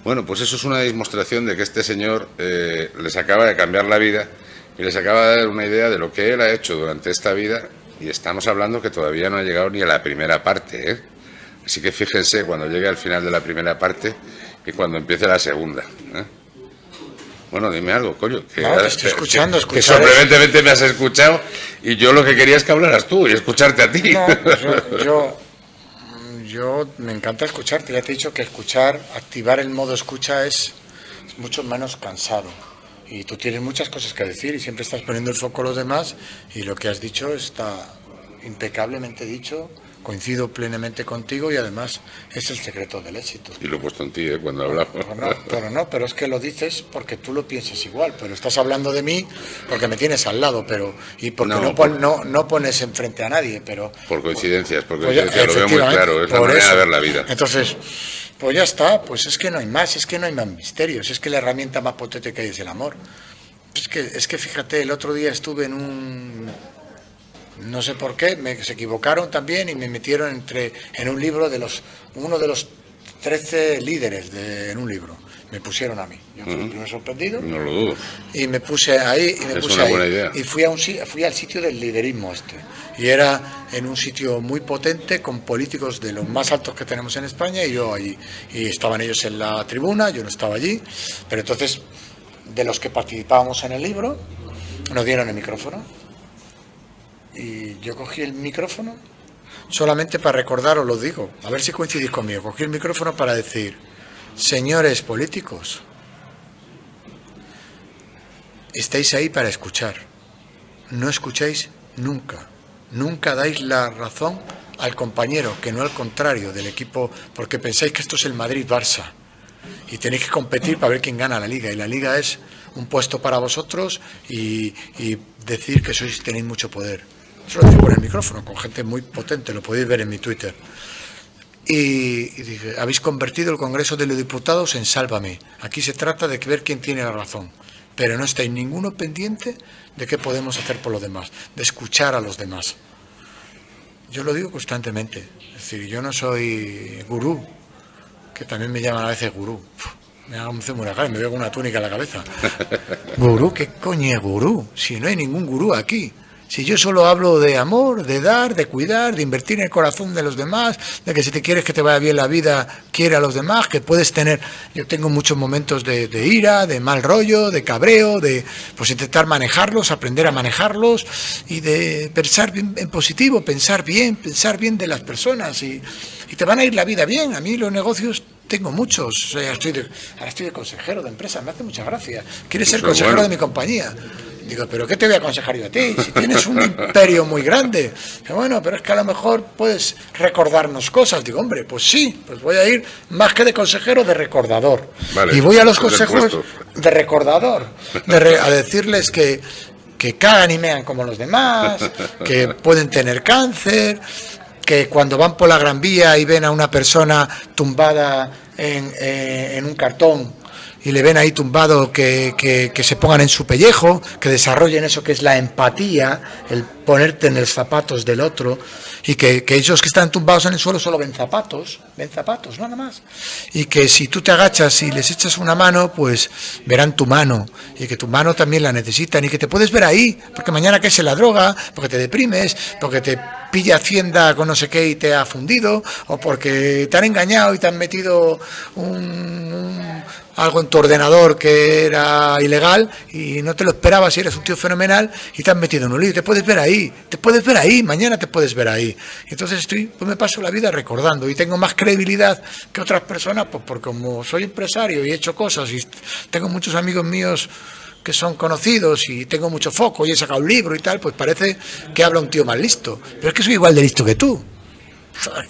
Bueno, pues eso es una demostración de que este señor eh, les acaba de cambiar la vida y les acaba de dar una idea de lo que él ha hecho durante esta vida, y estamos hablando que todavía no ha llegado ni a la primera parte, ¿eh? Así que fíjense cuando llegue al final de la primera parte y cuando empiece la segunda, ¿eh? Bueno, dime algo, coño. Que no, te estoy escuchando, que, que sorprendentemente me has escuchado y yo lo que quería es que hablaras tú y escucharte a ti. No, yo, yo, yo me encanta escucharte. Ya te he dicho que escuchar, activar el modo escucha es, es mucho menos cansado. Y tú tienes muchas cosas que decir y siempre estás poniendo el foco a los demás, y lo que has dicho está impecablemente dicho. Coincido plenamente contigo, y además es el secreto del éxito. Y lo he puesto en ti, ¿eh?, cuando hablamos. Pero no, pero no, pero es que lo dices porque tú lo piensas igual, pero estás hablando de mí porque me tienes al lado, pero y porque no, no, pon, por, no, no pones enfrente a nadie. Pero por coincidencias, porque pues, coincidencia, lo veo muy claro, es la manera eso, de ver la vida. Entonces, pues ya está, pues es que no hay más, es que no hay más misterios, es que la herramienta más potente que hay es el amor. Es que, es que fíjate, el otro día estuve en un... no sé por qué, me, se equivocaron también y me metieron entre, en un libro de los, uno de los trece líderes de, en un libro. Me pusieron a mí. Yo fui uh-huh. el primero sorprendido. No lo dudo. Y me puse ahí y me es puse una ahí. Buena idea. Y fui, a un, fui al sitio del liderismo este. Y era en un sitio muy potente con políticos de los más altos que tenemos en España y yo ahí. Y estaban ellos en la tribuna, yo no estaba allí. Pero entonces, de los que participábamos en el libro, nos dieron el micrófono. Y yo cogí el micrófono solamente para recordar, os lo digo, a ver si coincidís conmigo. Cogí el micrófono para decir: señores políticos, estáis ahí para escuchar. No escucháis nunca. Nunca dais la razón al compañero, que no al contrario del equipo, porque pensáis que esto es el Madrid-Barça. Y tenéis que competir para ver quién gana la liga. Y la liga es un puesto para vosotros y, y decir que sois, tenéis mucho poder. Eso lo digo por el micrófono, con gente muy potente, lo podéis ver en mi Twitter. Y, y dije, habéis convertido el Congreso de los Diputados en sálvame. Aquí se trata de ver quién tiene la razón. Pero no estáis ninguno pendiente de qué podemos hacer por los demás, de escuchar a los demás. Yo lo digo constantemente. Es decir, yo no soy gurú, que también me llaman a veces gurú. Me hago un zemuragal, me veo con una túnica en la cabeza. ¿Gurú? ¿Qué coño es gurú? Si no hay ningún gurú aquí. Si yo solo hablo de amor, de dar, de cuidar, de invertir en el corazón de los demás, de que si te quieres que te vaya bien la vida, quiere a los demás, que puedes tener... Yo tengo muchos momentos de, de ira, de mal rollo, de cabreo, de pues intentar manejarlos, aprender a manejarlos y de pensar bien, en positivo, pensar bien, pensar bien de las personas y, y te van a ir la vida bien. A mí los negocios... Tengo muchos, estoy de, ahora estoy de consejero de empresa, me hace mucha gracia. ¿Quieres ser consejero de mi compañía? Digo, ¿pero qué te voy a aconsejar yo a ti? Si tienes un imperio muy grande. Digo, bueno, pero es que a lo mejor puedes recordarnos cosas. Digo, hombre, pues sí, pues voy a ir más que de consejero, de recordador. Vale, y voy a los consejos de recordador, de re, a decirles que, que cagan y mean como los demás, que pueden tener cáncer... que cuando van por la Gran Vía y ven a una persona tumbada en, eh, en un cartón y le ven ahí tumbado, que, que, que se pongan en su pellejo, que desarrollen eso que es la empatía, el ponerte en los zapatos del otro, y que, que ellos que están tumbados en el suelo solo ven zapatos, ven zapatos, nada más. Y que si tú te agachas y les echas una mano, pues verán tu mano, y que tu mano también la necesitan, y que te puedes ver ahí, porque mañana que es la droga, porque te deprimes, porque te... pilla Hacienda con no sé qué y te ha fundido, o porque te han engañado y te han metido un, un, algo en tu ordenador que era ilegal y no te lo esperabas y eres un tío fenomenal y te han metido en un lío. Te puedes ver ahí, te puedes ver ahí, mañana te puedes ver ahí. Entonces estoy, pues me paso la vida recordando y tengo más credibilidad que otras personas, pues porque como soy empresario y he hecho cosas y tengo muchos amigos míos que son conocidos y tengo mucho foco y he sacado un libro y tal, pues parece que habla un tío más listo. Pero es que soy igual de listo que tú.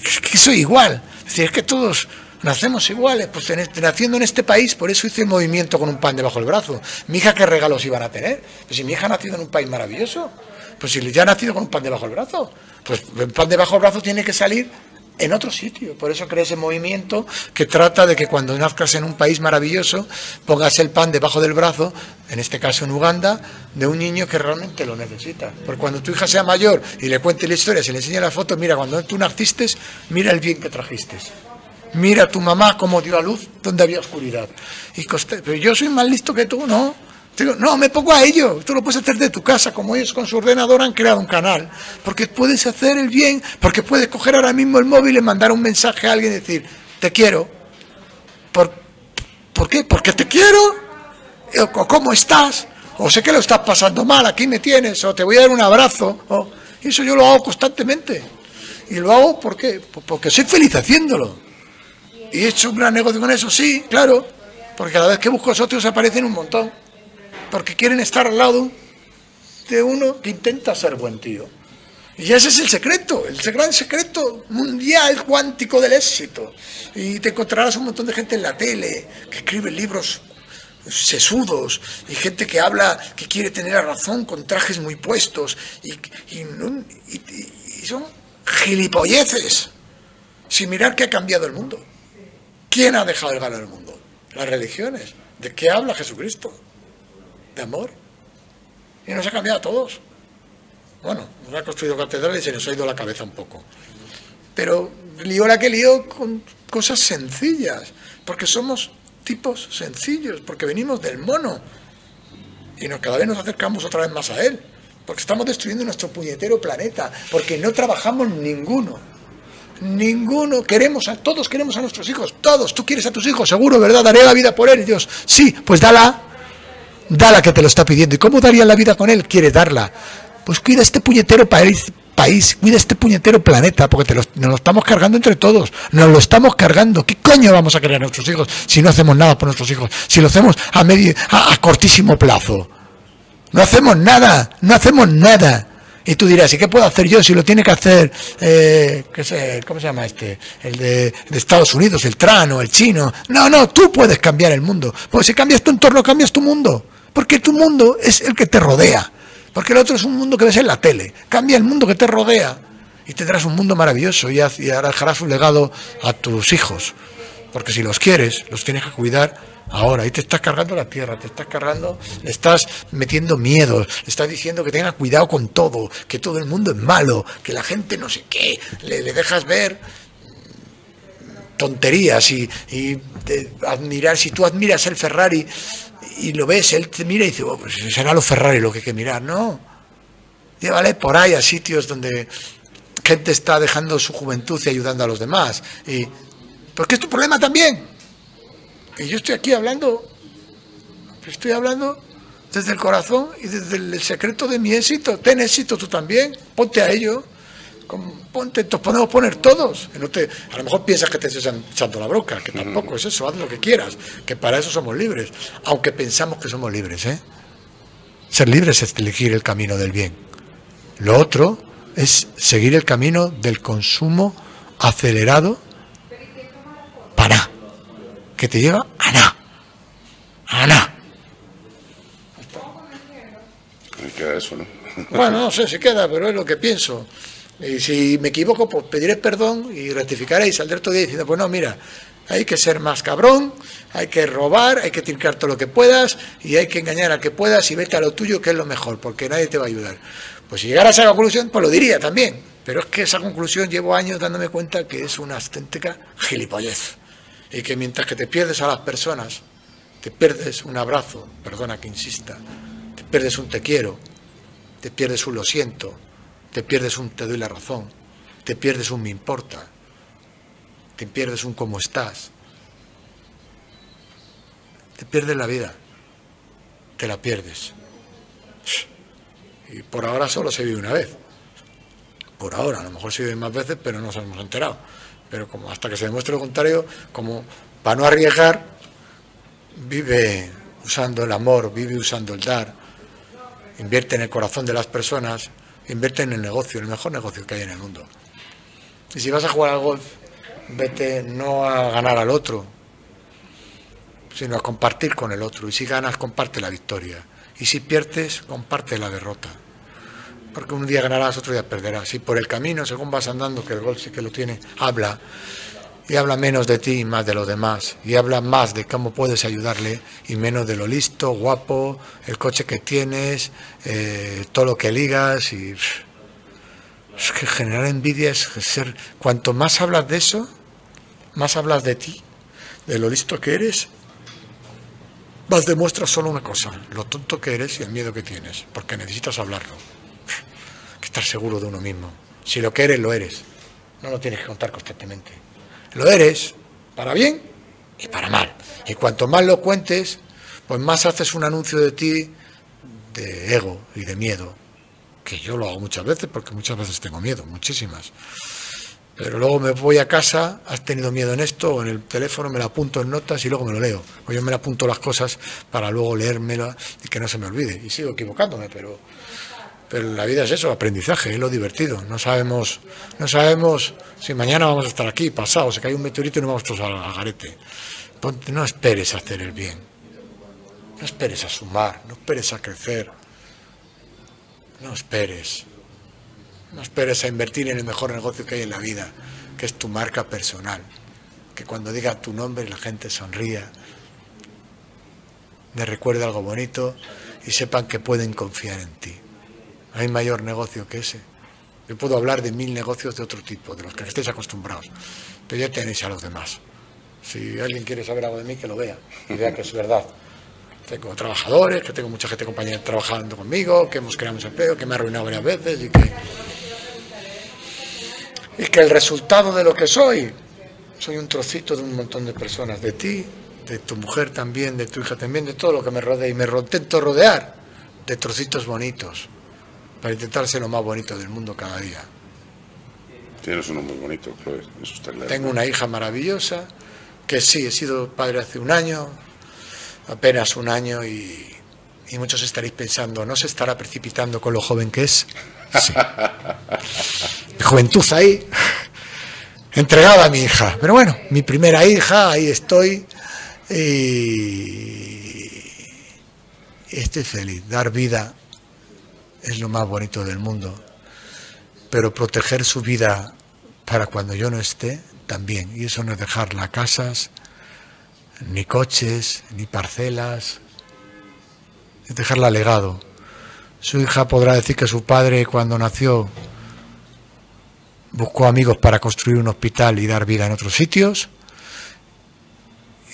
Es que soy igual. Es decir, es que todos nacemos iguales. Pues naciendo en este país, por eso hice el movimiento con un pan debajo del brazo. Mi hija, ¿qué regalos iban a tener? Pues si mi hija ha nacido en un país maravilloso, pues si ya ha nacido con un pan debajo del brazo, pues el pan debajo del brazo tiene que salir en otro sitio. Por eso creé ese movimiento que trata de que cuando nazcas en un país maravilloso, pongas el pan debajo del brazo, en este caso en Uganda, de un niño que realmente lo necesita. Porque cuando tu hija sea mayor y le cuente la historia, se le enseña la foto, mira, cuando tú naciste, mira el bien que trajiste. Mira a tu mamá cómo dio a luz donde había oscuridad. Y costé, pero yo soy más listo que tú, ¿no? Digo, no, me pongo a ello. Tú lo puedes hacer de tu casa, como ellos con su ordenador han creado un canal. Porque puedes hacer el bien, porque puedes coger ahora mismo el móvil y mandar un mensaje a alguien y decir, te quiero. ¿Por, ¿por qué? Porque te quiero. O cómo estás. O sé que lo estás pasando mal, aquí me tienes. O te voy a dar un abrazo. O, y eso yo lo hago constantemente. Y lo hago porque, porque soy feliz haciéndolo. Y he hecho un gran negocio con eso, sí, claro. Porque cada vez que busco socios aparecen un montón. Porque quieren estar al lado de uno que intenta ser buen tío. Y ese es el secreto, el gran secreto mundial cuántico del éxito. Y te encontrarás un montón de gente en la tele que escribe libros sesudos y gente que habla, que quiere tener la razón con trajes muy puestos y, y, y, y son gilipolleces sin mirar que ha cambiado el mundo. ¿Quién ha dejado de ganar el mundo? Las religiones. ¿De qué habla Jesucristo? De amor. Y nos ha cambiado a todos. Bueno, nos ha construido catedrales y se nos ha ido la cabeza un poco. Pero lió la que lió con cosas sencillas, porque somos tipos sencillos, porque venimos del mono y nos, cada vez nos acercamos otra vez más a él, porque estamos destruyendo nuestro puñetero planeta, porque no trabajamos ninguno. Ninguno, queremos a todos, queremos a nuestros hijos, todos. Tú quieres a tus hijos, seguro, ¿verdad? Daré la vida por ellos. Sí, pues dala. Da la que te lo está pidiendo. ¿Y cómo daría la vida con él? Quiere darla. Pues cuida este puñetero país, país, cuida este puñetero planeta, porque te lo, nos lo estamos cargando entre todos. Nos lo estamos cargando. ¿Qué coño vamos a querer a nuestros hijos si no hacemos nada por nuestros hijos? Si lo hacemos a, medio, a, a cortísimo plazo. No hacemos nada, no hacemos nada. Y tú dirás, ¿y qué puedo hacer yo si lo tiene que hacer, eh, qué sé, ¿cómo se llama este? El de, de Estados Unidos, el trano, el chino. No, no, tú puedes cambiar el mundo. Porque si cambias tu entorno, cambias tu mundo. Porque tu mundo es el que te rodea. Porque el otro es un mundo que ves en la tele. Cambia el mundo que te rodea y tendrás un mundo maravilloso y dejarás un legado a tus hijos. Porque si los quieres, los tienes que cuidar ahora. Y te estás cargando la tierra, te estás cargando, le estás metiendo miedos, le estás diciendo que tengas cuidado con todo, que todo el mundo es malo, que la gente no sé qué, le, le dejas ver tonterías y, y te, admirar. Si tú admiras el Ferrari y lo ves, él te mira y dice, oh, pues será los Ferrari lo que hay que mirar. No, llévale por ahí a sitios donde gente está dejando su juventud y ayudando a los demás. Y, porque es tu problema también. Y yo estoy aquí hablando, estoy hablando desde el corazón y desde el secreto de mi éxito. Ten éxito tú también, ponte a ello. Ponte, nos podemos poner todos. No te, a lo mejor piensas que te estás echando la bronca, que tampoco es eso, haz lo que quieras, que para eso somos libres, aunque pensamos que somos libres, ¿eh? Ser libres es elegir el camino del bien. Lo otro es seguir el camino del consumo acelerado para que te lleva a nada. A nada. Ahí queda eso, ¿no? Bueno, no sé si queda, pero es lo que pienso. Y si me equivoco, pues pediré perdón y rectificaré y saldré todo el día diciendo, pues no, mira, hay que ser más cabrón, hay que robar, hay que trincar todo lo que puedas y hay que engañar al que puedas y vete a lo tuyo, que es lo mejor, porque nadie te va a ayudar. Pues si llegara a esa conclusión, pues lo diría también. Pero es que esa conclusión llevo años dándome cuenta que es una auténtica gilipollez. Y que mientras que te pierdes a las personas, te pierdes un abrazo, perdona que insista, te pierdes un te quiero, te pierdes un lo siento, te pierdes un te doy la razón, te pierdes un me importa, te pierdes un cómo estás, te pierdes la vida, te la pierdes. Y por ahora solo se vive una vez, por ahora, a lo mejor se vive más veces, pero no nos hemos enterado. Pero como hasta que se demuestre lo contrario, como para no arriesgar, vive usando el amor, vive usando el dar, invierte en el corazón de las personas, invierte en el negocio, el mejor negocio que hay en el mundo. Y si vas a jugar al golf, vete no a ganar al otro, sino a compartir con el otro. Y si ganas, comparte la victoria. Y si pierdes, comparte la derrota. Porque un día ganarás, otro día perderás. Y por el camino, según vas andando, que el golf sí que lo tiene, habla. Y habla menos de ti y más de los demás. Y habla más de cómo puedes ayudarle y menos de lo listo, guapo, el coche que tienes, eh, todo lo que ligas. Y es que generar envidia es ser... Cuanto más hablas de eso, más hablas de ti, de lo listo que eres, más demuestras solo una cosa, lo tonto que eres y el miedo que tienes, porque necesitas hablarlo. Hay que estar seguro de uno mismo. Si lo que eres, lo eres. No lo tienes que contar constantemente. Lo eres para bien y para mal. Y cuanto más lo cuentes, pues más haces un anuncio de ti de ego y de miedo. Que yo lo hago muchas veces, porque muchas veces tengo miedo, muchísimas. Pero luego me voy a casa, has tenido miedo en esto, o en el teléfono, me lo apunto en notas y luego me lo leo. O yo me lo apunto las cosas para luego leérmela y que no se me olvide. Y sigo equivocándome, pero, pero la vida es eso, aprendizaje, es lo divertido. No sabemos, no sabemos si mañana vamos a estar aquí, pasado, se cae un meteorito y nos vamos todos al garete. Ponte, no esperes a hacer el bien, no esperes a sumar, no esperes a crecer, no esperes. No esperes a invertir en el mejor negocio que hay en la vida, que es tu marca personal. Que cuando digas tu nombre la gente sonría, les recuerde algo bonito y sepan que pueden confiar en ti. No hay mayor negocio que ese. Yo puedo hablar de mil negocios de otro tipo, de los que no estéis acostumbrados, pero ya tenéis a los demás. Si alguien quiere saber algo de mí, que lo vea y vea que es verdad. Tengo trabajadores, que tengo mucha gente compañera trabajando conmigo, que hemos creado mucho empleo, que me ha arruinado varias veces y que... Y que el resultado de lo que soy, soy un trocito de un montón de personas, de ti, de tu mujer también, de tu hija también, de todo lo que me rodea. Y me intento rodear de trocitos bonitos, para intentar ser lo más bonito del mundo cada día. Tienes uno muy bonito, Chloe, eso está claro. Tengo una hija maravillosa, que sí, he sido padre hace un año, apenas un año, y, y muchos estaréis pensando, ¿no se estará precipitando con lo joven que es? Sí. Juventud ahí, entregada a mi hija. Pero bueno, mi primera hija, ahí estoy. Y estoy feliz. Dar vida es lo más bonito del mundo. Pero proteger su vida para cuando yo no esté, también. Y eso no es dejarla casas, ni coches, ni parcelas. Es dejarla legado. Su hija podrá decir que su padre, cuando nació, buscó amigos para construir un hospital y dar vida en otros sitios.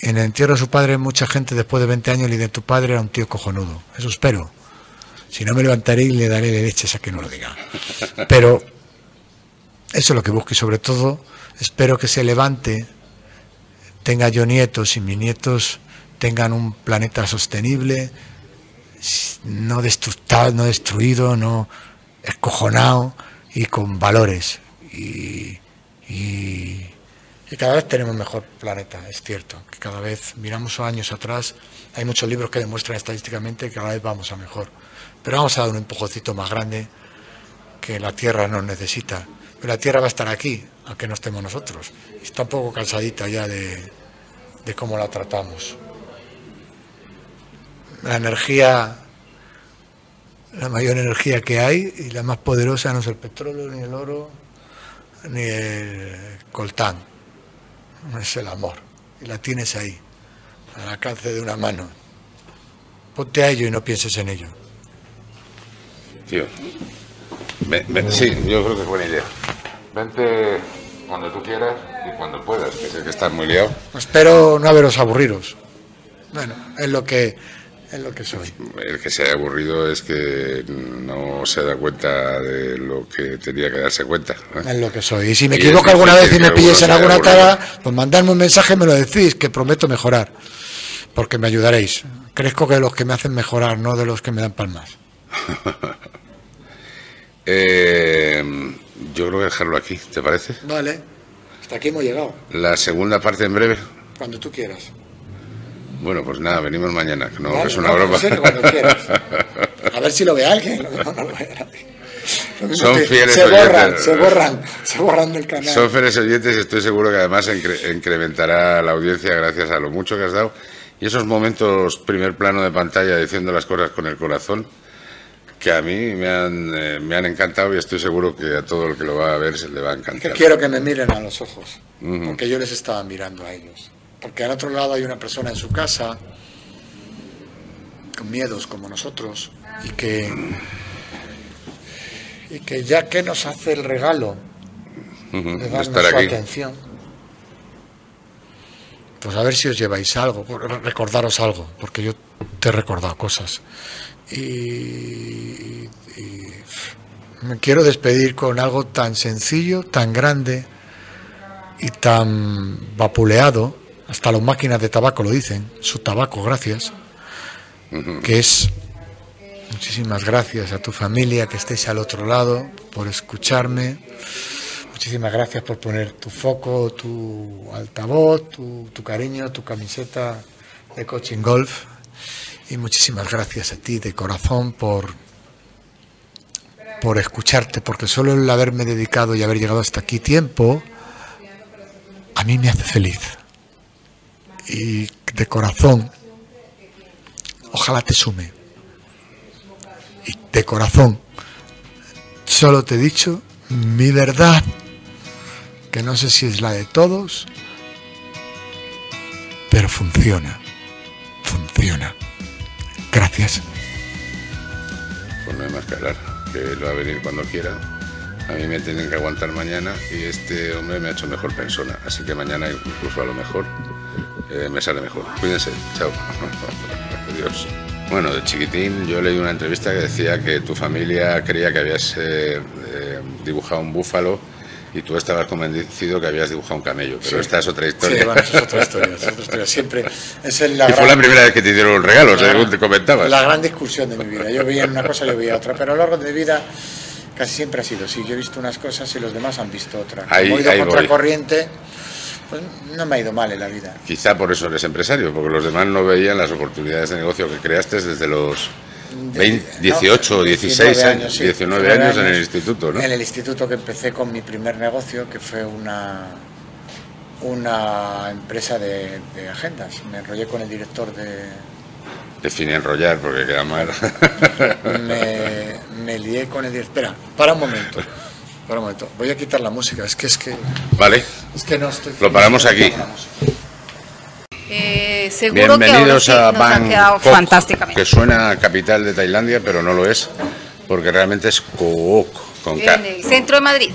En el entierro de su padre, mucha gente después de veinte años le dice, tu padre era un tío cojonudo. Eso espero. Si no, me levantaré y le daré leches a que no lo diga. Pero eso es lo que busco y sobre todo espero que se levante, tenga yo nietos y mis nietos tengan un planeta sostenible, no destructado, no destruido, no escojonado y con valores. Y, y, y cada vez tenemos mejor planeta, es cierto, que cada vez miramos años atrás, hay muchos libros que demuestran estadísticamente que cada vez vamos a mejor. Pero vamos a dar un empujoncito más grande que la Tierra nos necesita. Pero la Tierra va a estar aquí, aunque no estemos nosotros. Está un poco cansadita ya de, de cómo la tratamos. La energía, la mayor energía que hay y la más poderosa no es el petróleo, ni el oro, ni el coltán, no es el amor. Y la tienes ahí, al alcance de una mano. Ponte a ello y no pienses en ello. Tío, me, me, sí, yo creo que es buena idea. Vente cuando tú quieras y cuando puedas, que sé que estás muy liado. Espero no haberos aburridos. Bueno, es lo que... Es lo que soy. El que se haya aburrido es que no se da cuenta de lo que tenía que darse cuenta, ¿eh? Es lo que soy. Y si me y equivoco alguna vez y me pilléis en alguna cara, pues mandadme un mensaje, me lo decís, que prometo mejorar. Porque me ayudaréis. Crezco que los que me hacen mejorar, no de los que me dan palmas. eh, yo creo que dejarlo aquí, ¿te parece? Vale. Hasta aquí hemos llegado. La segunda parte en breve. Cuando tú quieras. Bueno, pues nada, venimos mañana, que no, claro, que es una broma. Sé, cuando quieras. A ver si lo ve alguien. No, no lo ve nadie. Son fieles se borran, oyentes. Se borran, se borran del canal. Son fieles oyentes y estoy seguro que además incre incrementará la audiencia gracias a lo mucho que has dado. Y esos momentos primer plano de pantalla diciendo las cosas con el corazón, que a mí me han, eh, me han encantado y estoy seguro que a todo el que lo va a ver se le va a encantar. Que quiero que me miren a los ojos, uh-huh. porque yo les estaba mirando a ellos. Porque al otro lado hay una persona en su casa, con miedos como nosotros, y que... y que ya que nos hace el regalo uh-huh, de darnos estar aquí. Su atención, pues a ver si os lleváis algo, recordaros algo, porque yo te he recordado cosas. Y, y, y me quiero despedir con algo tan sencillo, tan grande y tan vapuleado, hasta las máquinas de tabaco lo dicen, su tabaco, gracias, uh-huh. que es... Muchísimas gracias a tu familia, que estéis al otro lado, por escucharme. Muchísimas gracias por poner tu foco, tu altavoz, tu, tu cariño, tu camiseta de Coaching Golf. Y muchísimas gracias a ti de corazón por, por escucharte, porque solo el haberme dedicado y haber llegado hasta aquí tiempo, a mí me hace feliz. Y de corazón, ojalá te sume. Y de corazón, solo te he dicho mi verdad, que no sé si es la de todos, pero funciona, funciona. Gracias. Pues no hay más que hablar, que él va a venir cuando quiera. A mí me tienen que aguantar mañana y este hombre me ha hecho mejor persona, así que mañana incluso a lo mejor eh, me sale mejor. Cuídense, chao. Adiós. Bueno, de chiquitín yo leí una entrevista que decía que tu familia creía que habías eh, eh, dibujado un búfalo y tú estabas convencido que habías dibujado un camello, pero sí. esta es otra historia. Sí, bueno, esa es otra historia, es otra historia. Siempre es en la y gran... fue la primera vez que te dieron regalos, según te comentabas. La gran discusión de mi vida, yo veía una cosa, yo veía otra, pero a lo largo de mi vida casi siempre ha sido así, yo he visto unas cosas y los demás han visto otras. Ahí, he ido ahí contra voy. Corriente. Pues no me ha ido mal en la vida. Quizá por eso eres empresario, porque los demás no veían las oportunidades de negocio que creaste desde los veinte, dieciocho, dieciséis, diecinueve años en el instituto, ¿no? En el instituto que empecé con mi primer negocio, que fue una, una empresa de, de agendas. Me enrollé con el director de... Definí enrollar porque queda mal. Me, me lié con el director... Espera, para un momento. Para un momento, voy a quitar la música, es que es que... Vale, es que no estoy... Lo paramos aquí. Eh, seguro Bienvenidos que ahora sí a Bangkok, nos han quedado fantásticamente. Que suena capital de Tailandia, pero no lo es, porque realmente es Koh con K. En el centro de Madrid.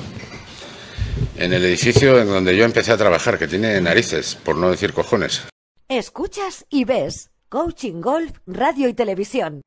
En el edificio en donde yo empecé a trabajar, que tiene narices, por no decir cojones. Escuchas y ves Coaching Golf, Radio y Televisión.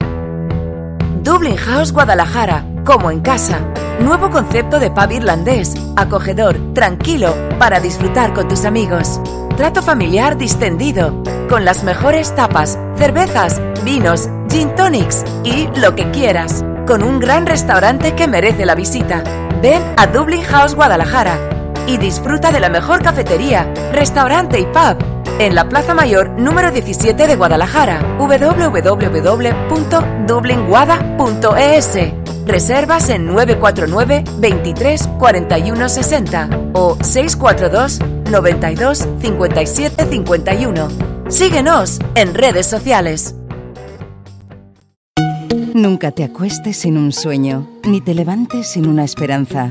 Dublin House Guadalajara, como en casa. Nuevo concepto de pub irlandés, acogedor, tranquilo, para disfrutar con tus amigos. Trato familiar distendido, con las mejores tapas, cervezas, vinos, gin tonics y lo que quieras. Con un gran restaurante que merece la visita. Ven a Dublin House Guadalajara y disfruta de la mejor cafetería, restaurante y pub en la Plaza Mayor número diecisiete de Guadalajara. w w w punto dublin guada punto e s. Reservas en nueve cuatro nueve, veintitrés, cuarenta y uno, sesenta o seiscientos cuarenta y dos, noventa y dos, cincuenta y siete, cincuenta y uno. Síguenos en redes sociales. Nunca te acuestes sin un sueño, ni te levantes sin una esperanza.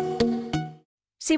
Si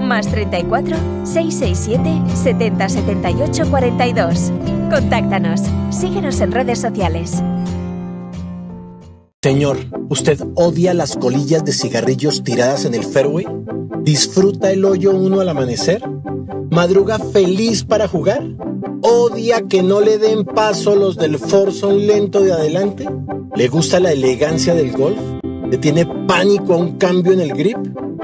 más treinta y cuatro, seiscientos sesenta y siete, setenta, setenta y ocho, cuarenta y dos. Contáctanos, síguenos en redes sociales. Señor, ¿usted odia las colillas de cigarrillos tiradas en el fairway? ¿Disfruta el hoyo uno al amanecer? ¿Madruga feliz para jugar? ¿Odia que no le den paso los del forzón lento de adelante? ¿Le gusta la elegancia del golf? ¿Le tiene pánico a un cambio en el grip?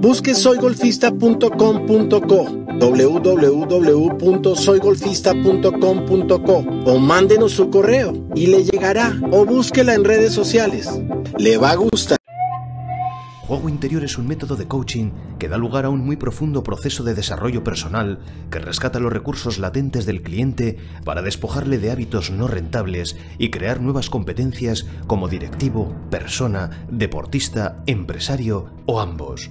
Busque soy golfista punto com punto co, doble u doble u doble u punto soy golfista punto com punto co, o mándenos su correo y le llegará, o búsquela en redes sociales. Le va a gustar. Juego Interior es un método de coaching que da lugar a un muy profundo proceso de desarrollo personal que rescata los recursos latentes del cliente para despojarle de hábitos no rentables y crear nuevas competencias como directivo, persona, deportista, empresario o ambos.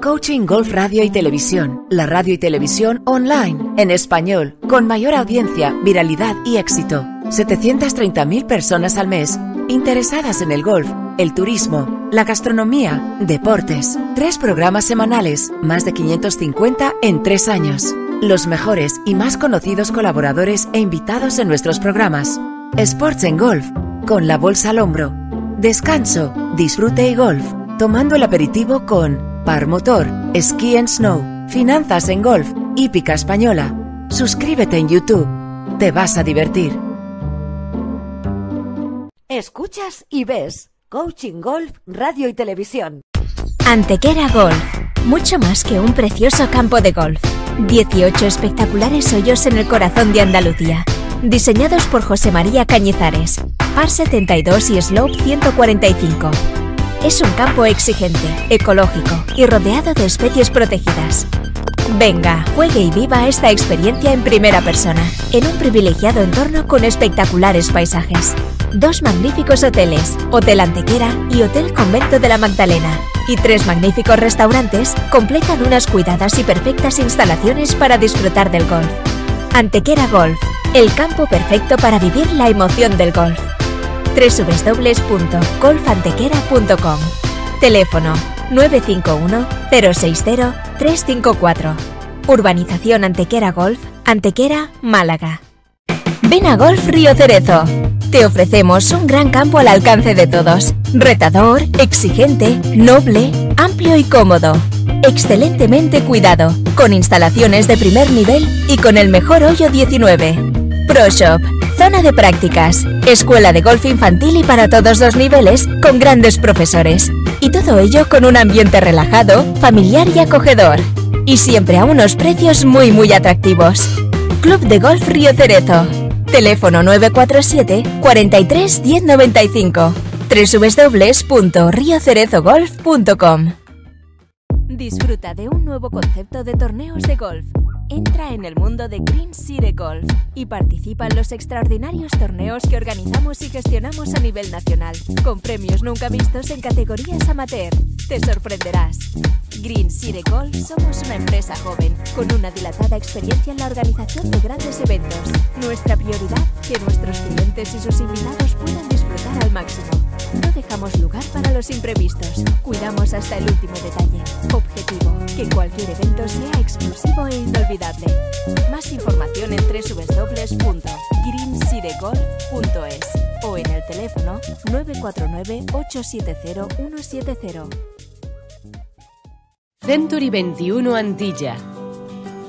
Coaching Golf Radio y Televisión, la radio y televisión online, en español, con mayor audiencia, viralidad y éxito. setecientas treinta mil personas al mes, interesadas en el golf, el turismo, la gastronomía, deportes. Tres programas semanales, más de quinientos cincuenta en tres años. Los mejores y más conocidos colaboradores e invitados en nuestros programas. Sports en Golf, con la bolsa al hombro. Descanso, disfrute y golf, tomando el aperitivo con Par Motor, Ski and Snow, Finanzas en Golf, Hípica Española. Suscríbete en YouTube. Te vas a divertir. Escuchas y ves Coaching Golf Radio y Televisión. Antequera Golf. Mucho más que un precioso campo de golf. dieciocho espectaculares hoyos en el corazón de Andalucía. Diseñados por José María Cañizares. Par setenta y dos y Slope ciento cuarenta y cinco. Es un campo exigente, ecológico y rodeado de especies protegidas. Venga, juegue y viva esta experiencia en primera persona, en un privilegiado entorno con espectaculares paisajes. Dos magníficos hoteles, Hotel Antequera y Hotel Convento de la Magdalena, y tres magníficos restaurantes completan unas cuidadas y perfectas instalaciones para disfrutar del golf. Antequera Golf, el campo perfecto para vivir la emoción del golf. doble u doble u doble u punto golf antequera punto com. Teléfono nueve cinco uno, cero seis cero, tres cinco cuatro. Urbanización Antequera Golf, Antequera, Málaga. Ven a Golf Río Cerezo. Te ofrecemos un gran campo al alcance de todos. Retador, exigente, noble, amplio y cómodo. Excelentemente cuidado, con instalaciones de primer nivel y con el mejor hoyo diecinueve. Pro Shop, zona de prácticas, escuela de golf infantil y para todos los niveles, con grandes profesores. Y todo ello con un ambiente relajado, familiar y acogedor. Y siempre a unos precios muy muy atractivos. Club de Golf Río Cerezo. Teléfono nueve cuatro siete, cuarenta y tres, diez noventa y cinco. doble u doble u doble u punto rio cerezo golf punto com. Disfruta de un nuevo concepto de torneos de golf. Entra en el mundo de Green City Golf y participa en los extraordinarios torneos que organizamos y gestionamos a nivel nacional, con premios nunca vistos en categorías amateur. Te sorprenderás. Green City Golf somos una empresa joven, con una dilatada experiencia en la organización de grandes eventos. Nuestra prioridad, que nuestros clientes y sus invitados puedan disfrutar al máximo. No dejamos lugar para los imprevistos. Cuidamos hasta el último detalle. Objetivo, que cualquier evento sea exclusivo e inolvidable. Más información en doble u doble u doble u punto green city golf punto es. o en el teléfono nueve cuatro nueve, ocho siete cero, uno siete cero. Century veintiuno Antilla,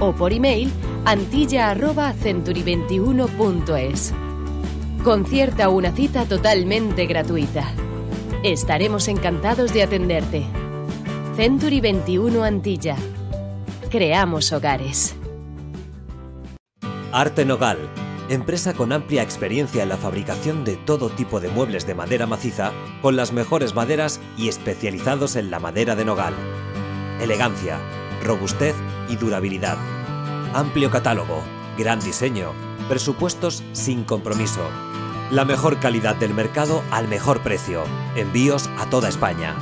O por email antilla arroba century veintiuno punto es. Concierta una cita totalmente gratuita. Estaremos encantados de atenderte. Century veintiuno Antilla. Creamos hogares. Arte Nogal, empresa con amplia experiencia en la fabricación de todo tipo de muebles de madera maciza, con las mejores maderas y especializados en la madera de nogal. Elegancia, robustez y durabilidad. Amplio catálogo, gran diseño, presupuestos sin compromiso. La mejor calidad del mercado al mejor precio. Envíos a toda España.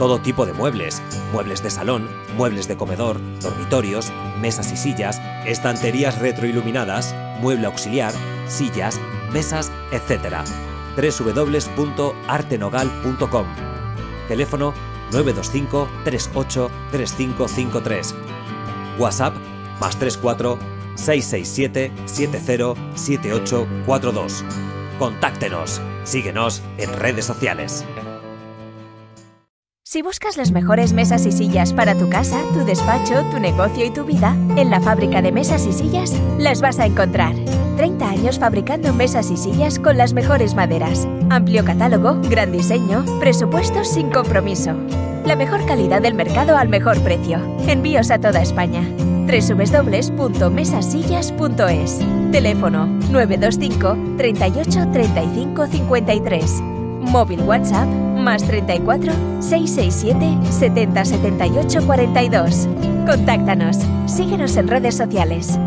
Todo tipo de muebles, muebles de salón, muebles de comedor, dormitorios, mesas y sillas, estanterías retroiluminadas, mueble auxiliar, sillas, mesas, etcétera. doble u doble u doble u punto arte nogal punto com. Teléfono nueve dos cinco, tres ocho tres cinco cinco tres. WhatsApp más tres cuatro, seis seis siete, siete cero siete ocho cuatro dos. Contáctenos. Síguenos en redes sociales. Si buscas las mejores mesas y sillas para tu casa, tu despacho, tu negocio y tu vida, en la fábrica de mesas y sillas las vas a encontrar. treinta años fabricando mesas y sillas con las mejores maderas. Amplio catálogo, gran diseño, presupuestos sin compromiso. La mejor calidad del mercado al mejor precio. Envíos a toda España. doble u doble u doble u punto mesasillas punto es. Teléfono nueve dos cinco, treinta y ocho, treinta y cinco, cincuenta y tres. Móvil WhatsApp más treinta y cuatro, seiscientos sesenta y siete, setenta, setenta y ocho, cuarenta y dos. Contáctanos. Síguenos en redes sociales.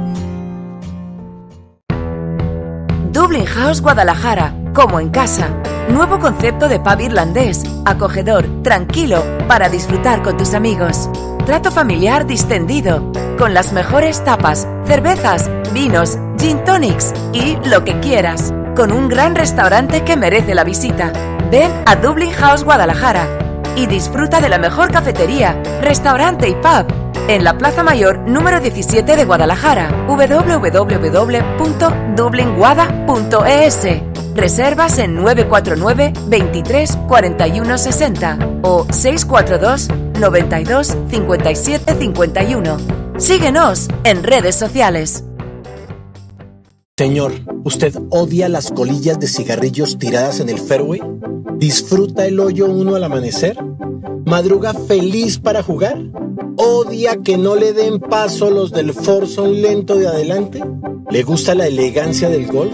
Dublin House Guadalajara, como en casa. Nuevo concepto de pub irlandés, acogedor, tranquilo, para disfrutar con tus amigos. Trato familiar distendido, con las mejores tapas, cervezas, vinos, gin tonics y lo que quieras. Con un gran restaurante que merece la visita. Ven a Dublin House Guadalajara y disfruta de la mejor cafetería, restaurante y pub en la Plaza Mayor número diecisiete de Guadalajara. doble u doble u doble u punto dublin guada punto es. Reservas en nueve cuatro nueve, veintitrés, cuarenta y uno, sesenta o seiscientos cuarenta y dos, noventa y dos, cincuenta y siete, cincuenta y uno. Síguenos en redes sociales. Señor, ¿usted odia las colillas de cigarrillos tiradas en el fairway? ¿Disfruta el hoyo uno al amanecer? ¿Madruga feliz para jugar? ¿Odia que no le den paso los del forzón lento de adelante? ¿Le gusta la elegancia del golf?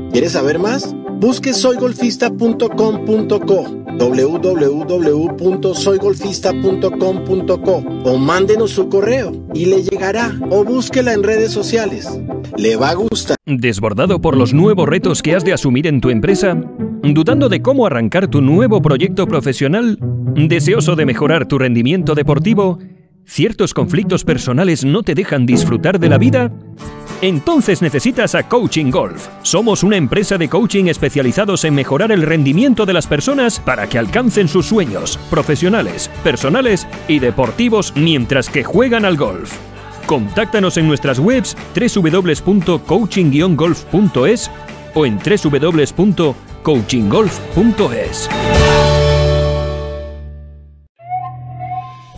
¿Quieres saber más? Busque soy golfista punto com punto co. doble u doble u doble u punto soy golfista punto com punto co o mándenos su correo y le llegará, o búsquela en redes sociales. Le va a gustar. ¿Desbordado por los nuevos retos que has de asumir en tu empresa? ¿Dudando de cómo arrancar tu nuevo proyecto profesional? ¿Deseoso de mejorar tu rendimiento deportivo? ¿Ciertos conflictos personales no te dejan disfrutar de la vida? Entonces necesitas a Coaching Golf. Somos una empresa de coaching especializados en mejorar el rendimiento de las personas para que alcancen sus sueños profesionales, personales y deportivos mientras que juegan al golf. Contáctanos en nuestras webs doble u doble u doble u punto coaching guion golf punto es o en doble u doble u doble u punto coaching golf punto es.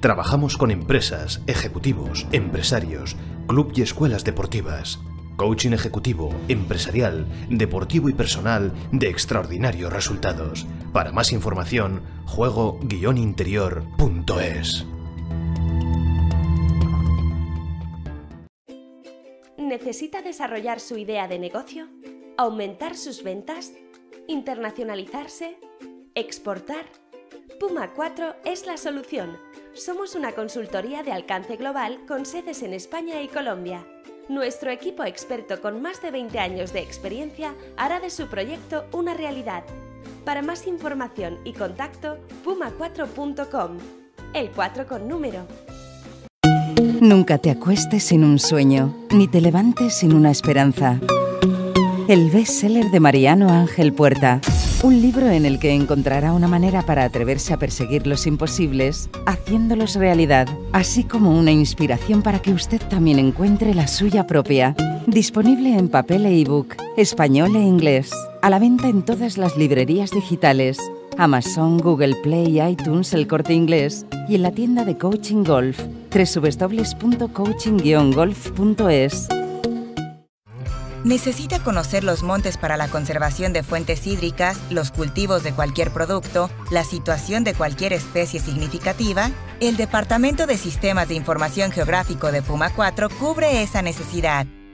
Trabajamos con empresas, ejecutivos, empresarios, club y escuelas deportivas. Coaching ejecutivo, empresarial, deportivo y personal de extraordinarios resultados. Para más información, juego interior punto es. ¿Necesita desarrollar su idea de negocio? ¿Aumentar sus ventas? ¿Internacionalizarse? ¿Exportar? Puma cuatro es la solución. Somos una consultoría de alcance global con sedes en España y Colombia. Nuestro equipo experto con más de veinte años de experiencia hará de su proyecto una realidad. Para más información y contacto, puma cuatro punto com. El cuatro con número. Nunca te acuestes sin un sueño, ni te levantes sin una esperanza. El bestseller de Mariano Ángel Puerta. Un libro en el que encontrará una manera para atreverse a perseguir los imposibles, haciéndolos realidad, así como una inspiración para que usted también encuentre la suya propia. Disponible en papel e ebook, español e inglés. A la venta en todas las librerías digitales. Amazon, Google Play, iTunes, El Corte Inglés y en la tienda de Coaching Golf, w w w punto coaching golf punto es. ¿Necesita conocer los montes para la conservación de fuentes hídricas, los cultivos de cualquier producto, la situación de cualquier especie significativa? El Departamento de Sistemas de Información Geográfico de Puma cuatro cubre esa necesidad.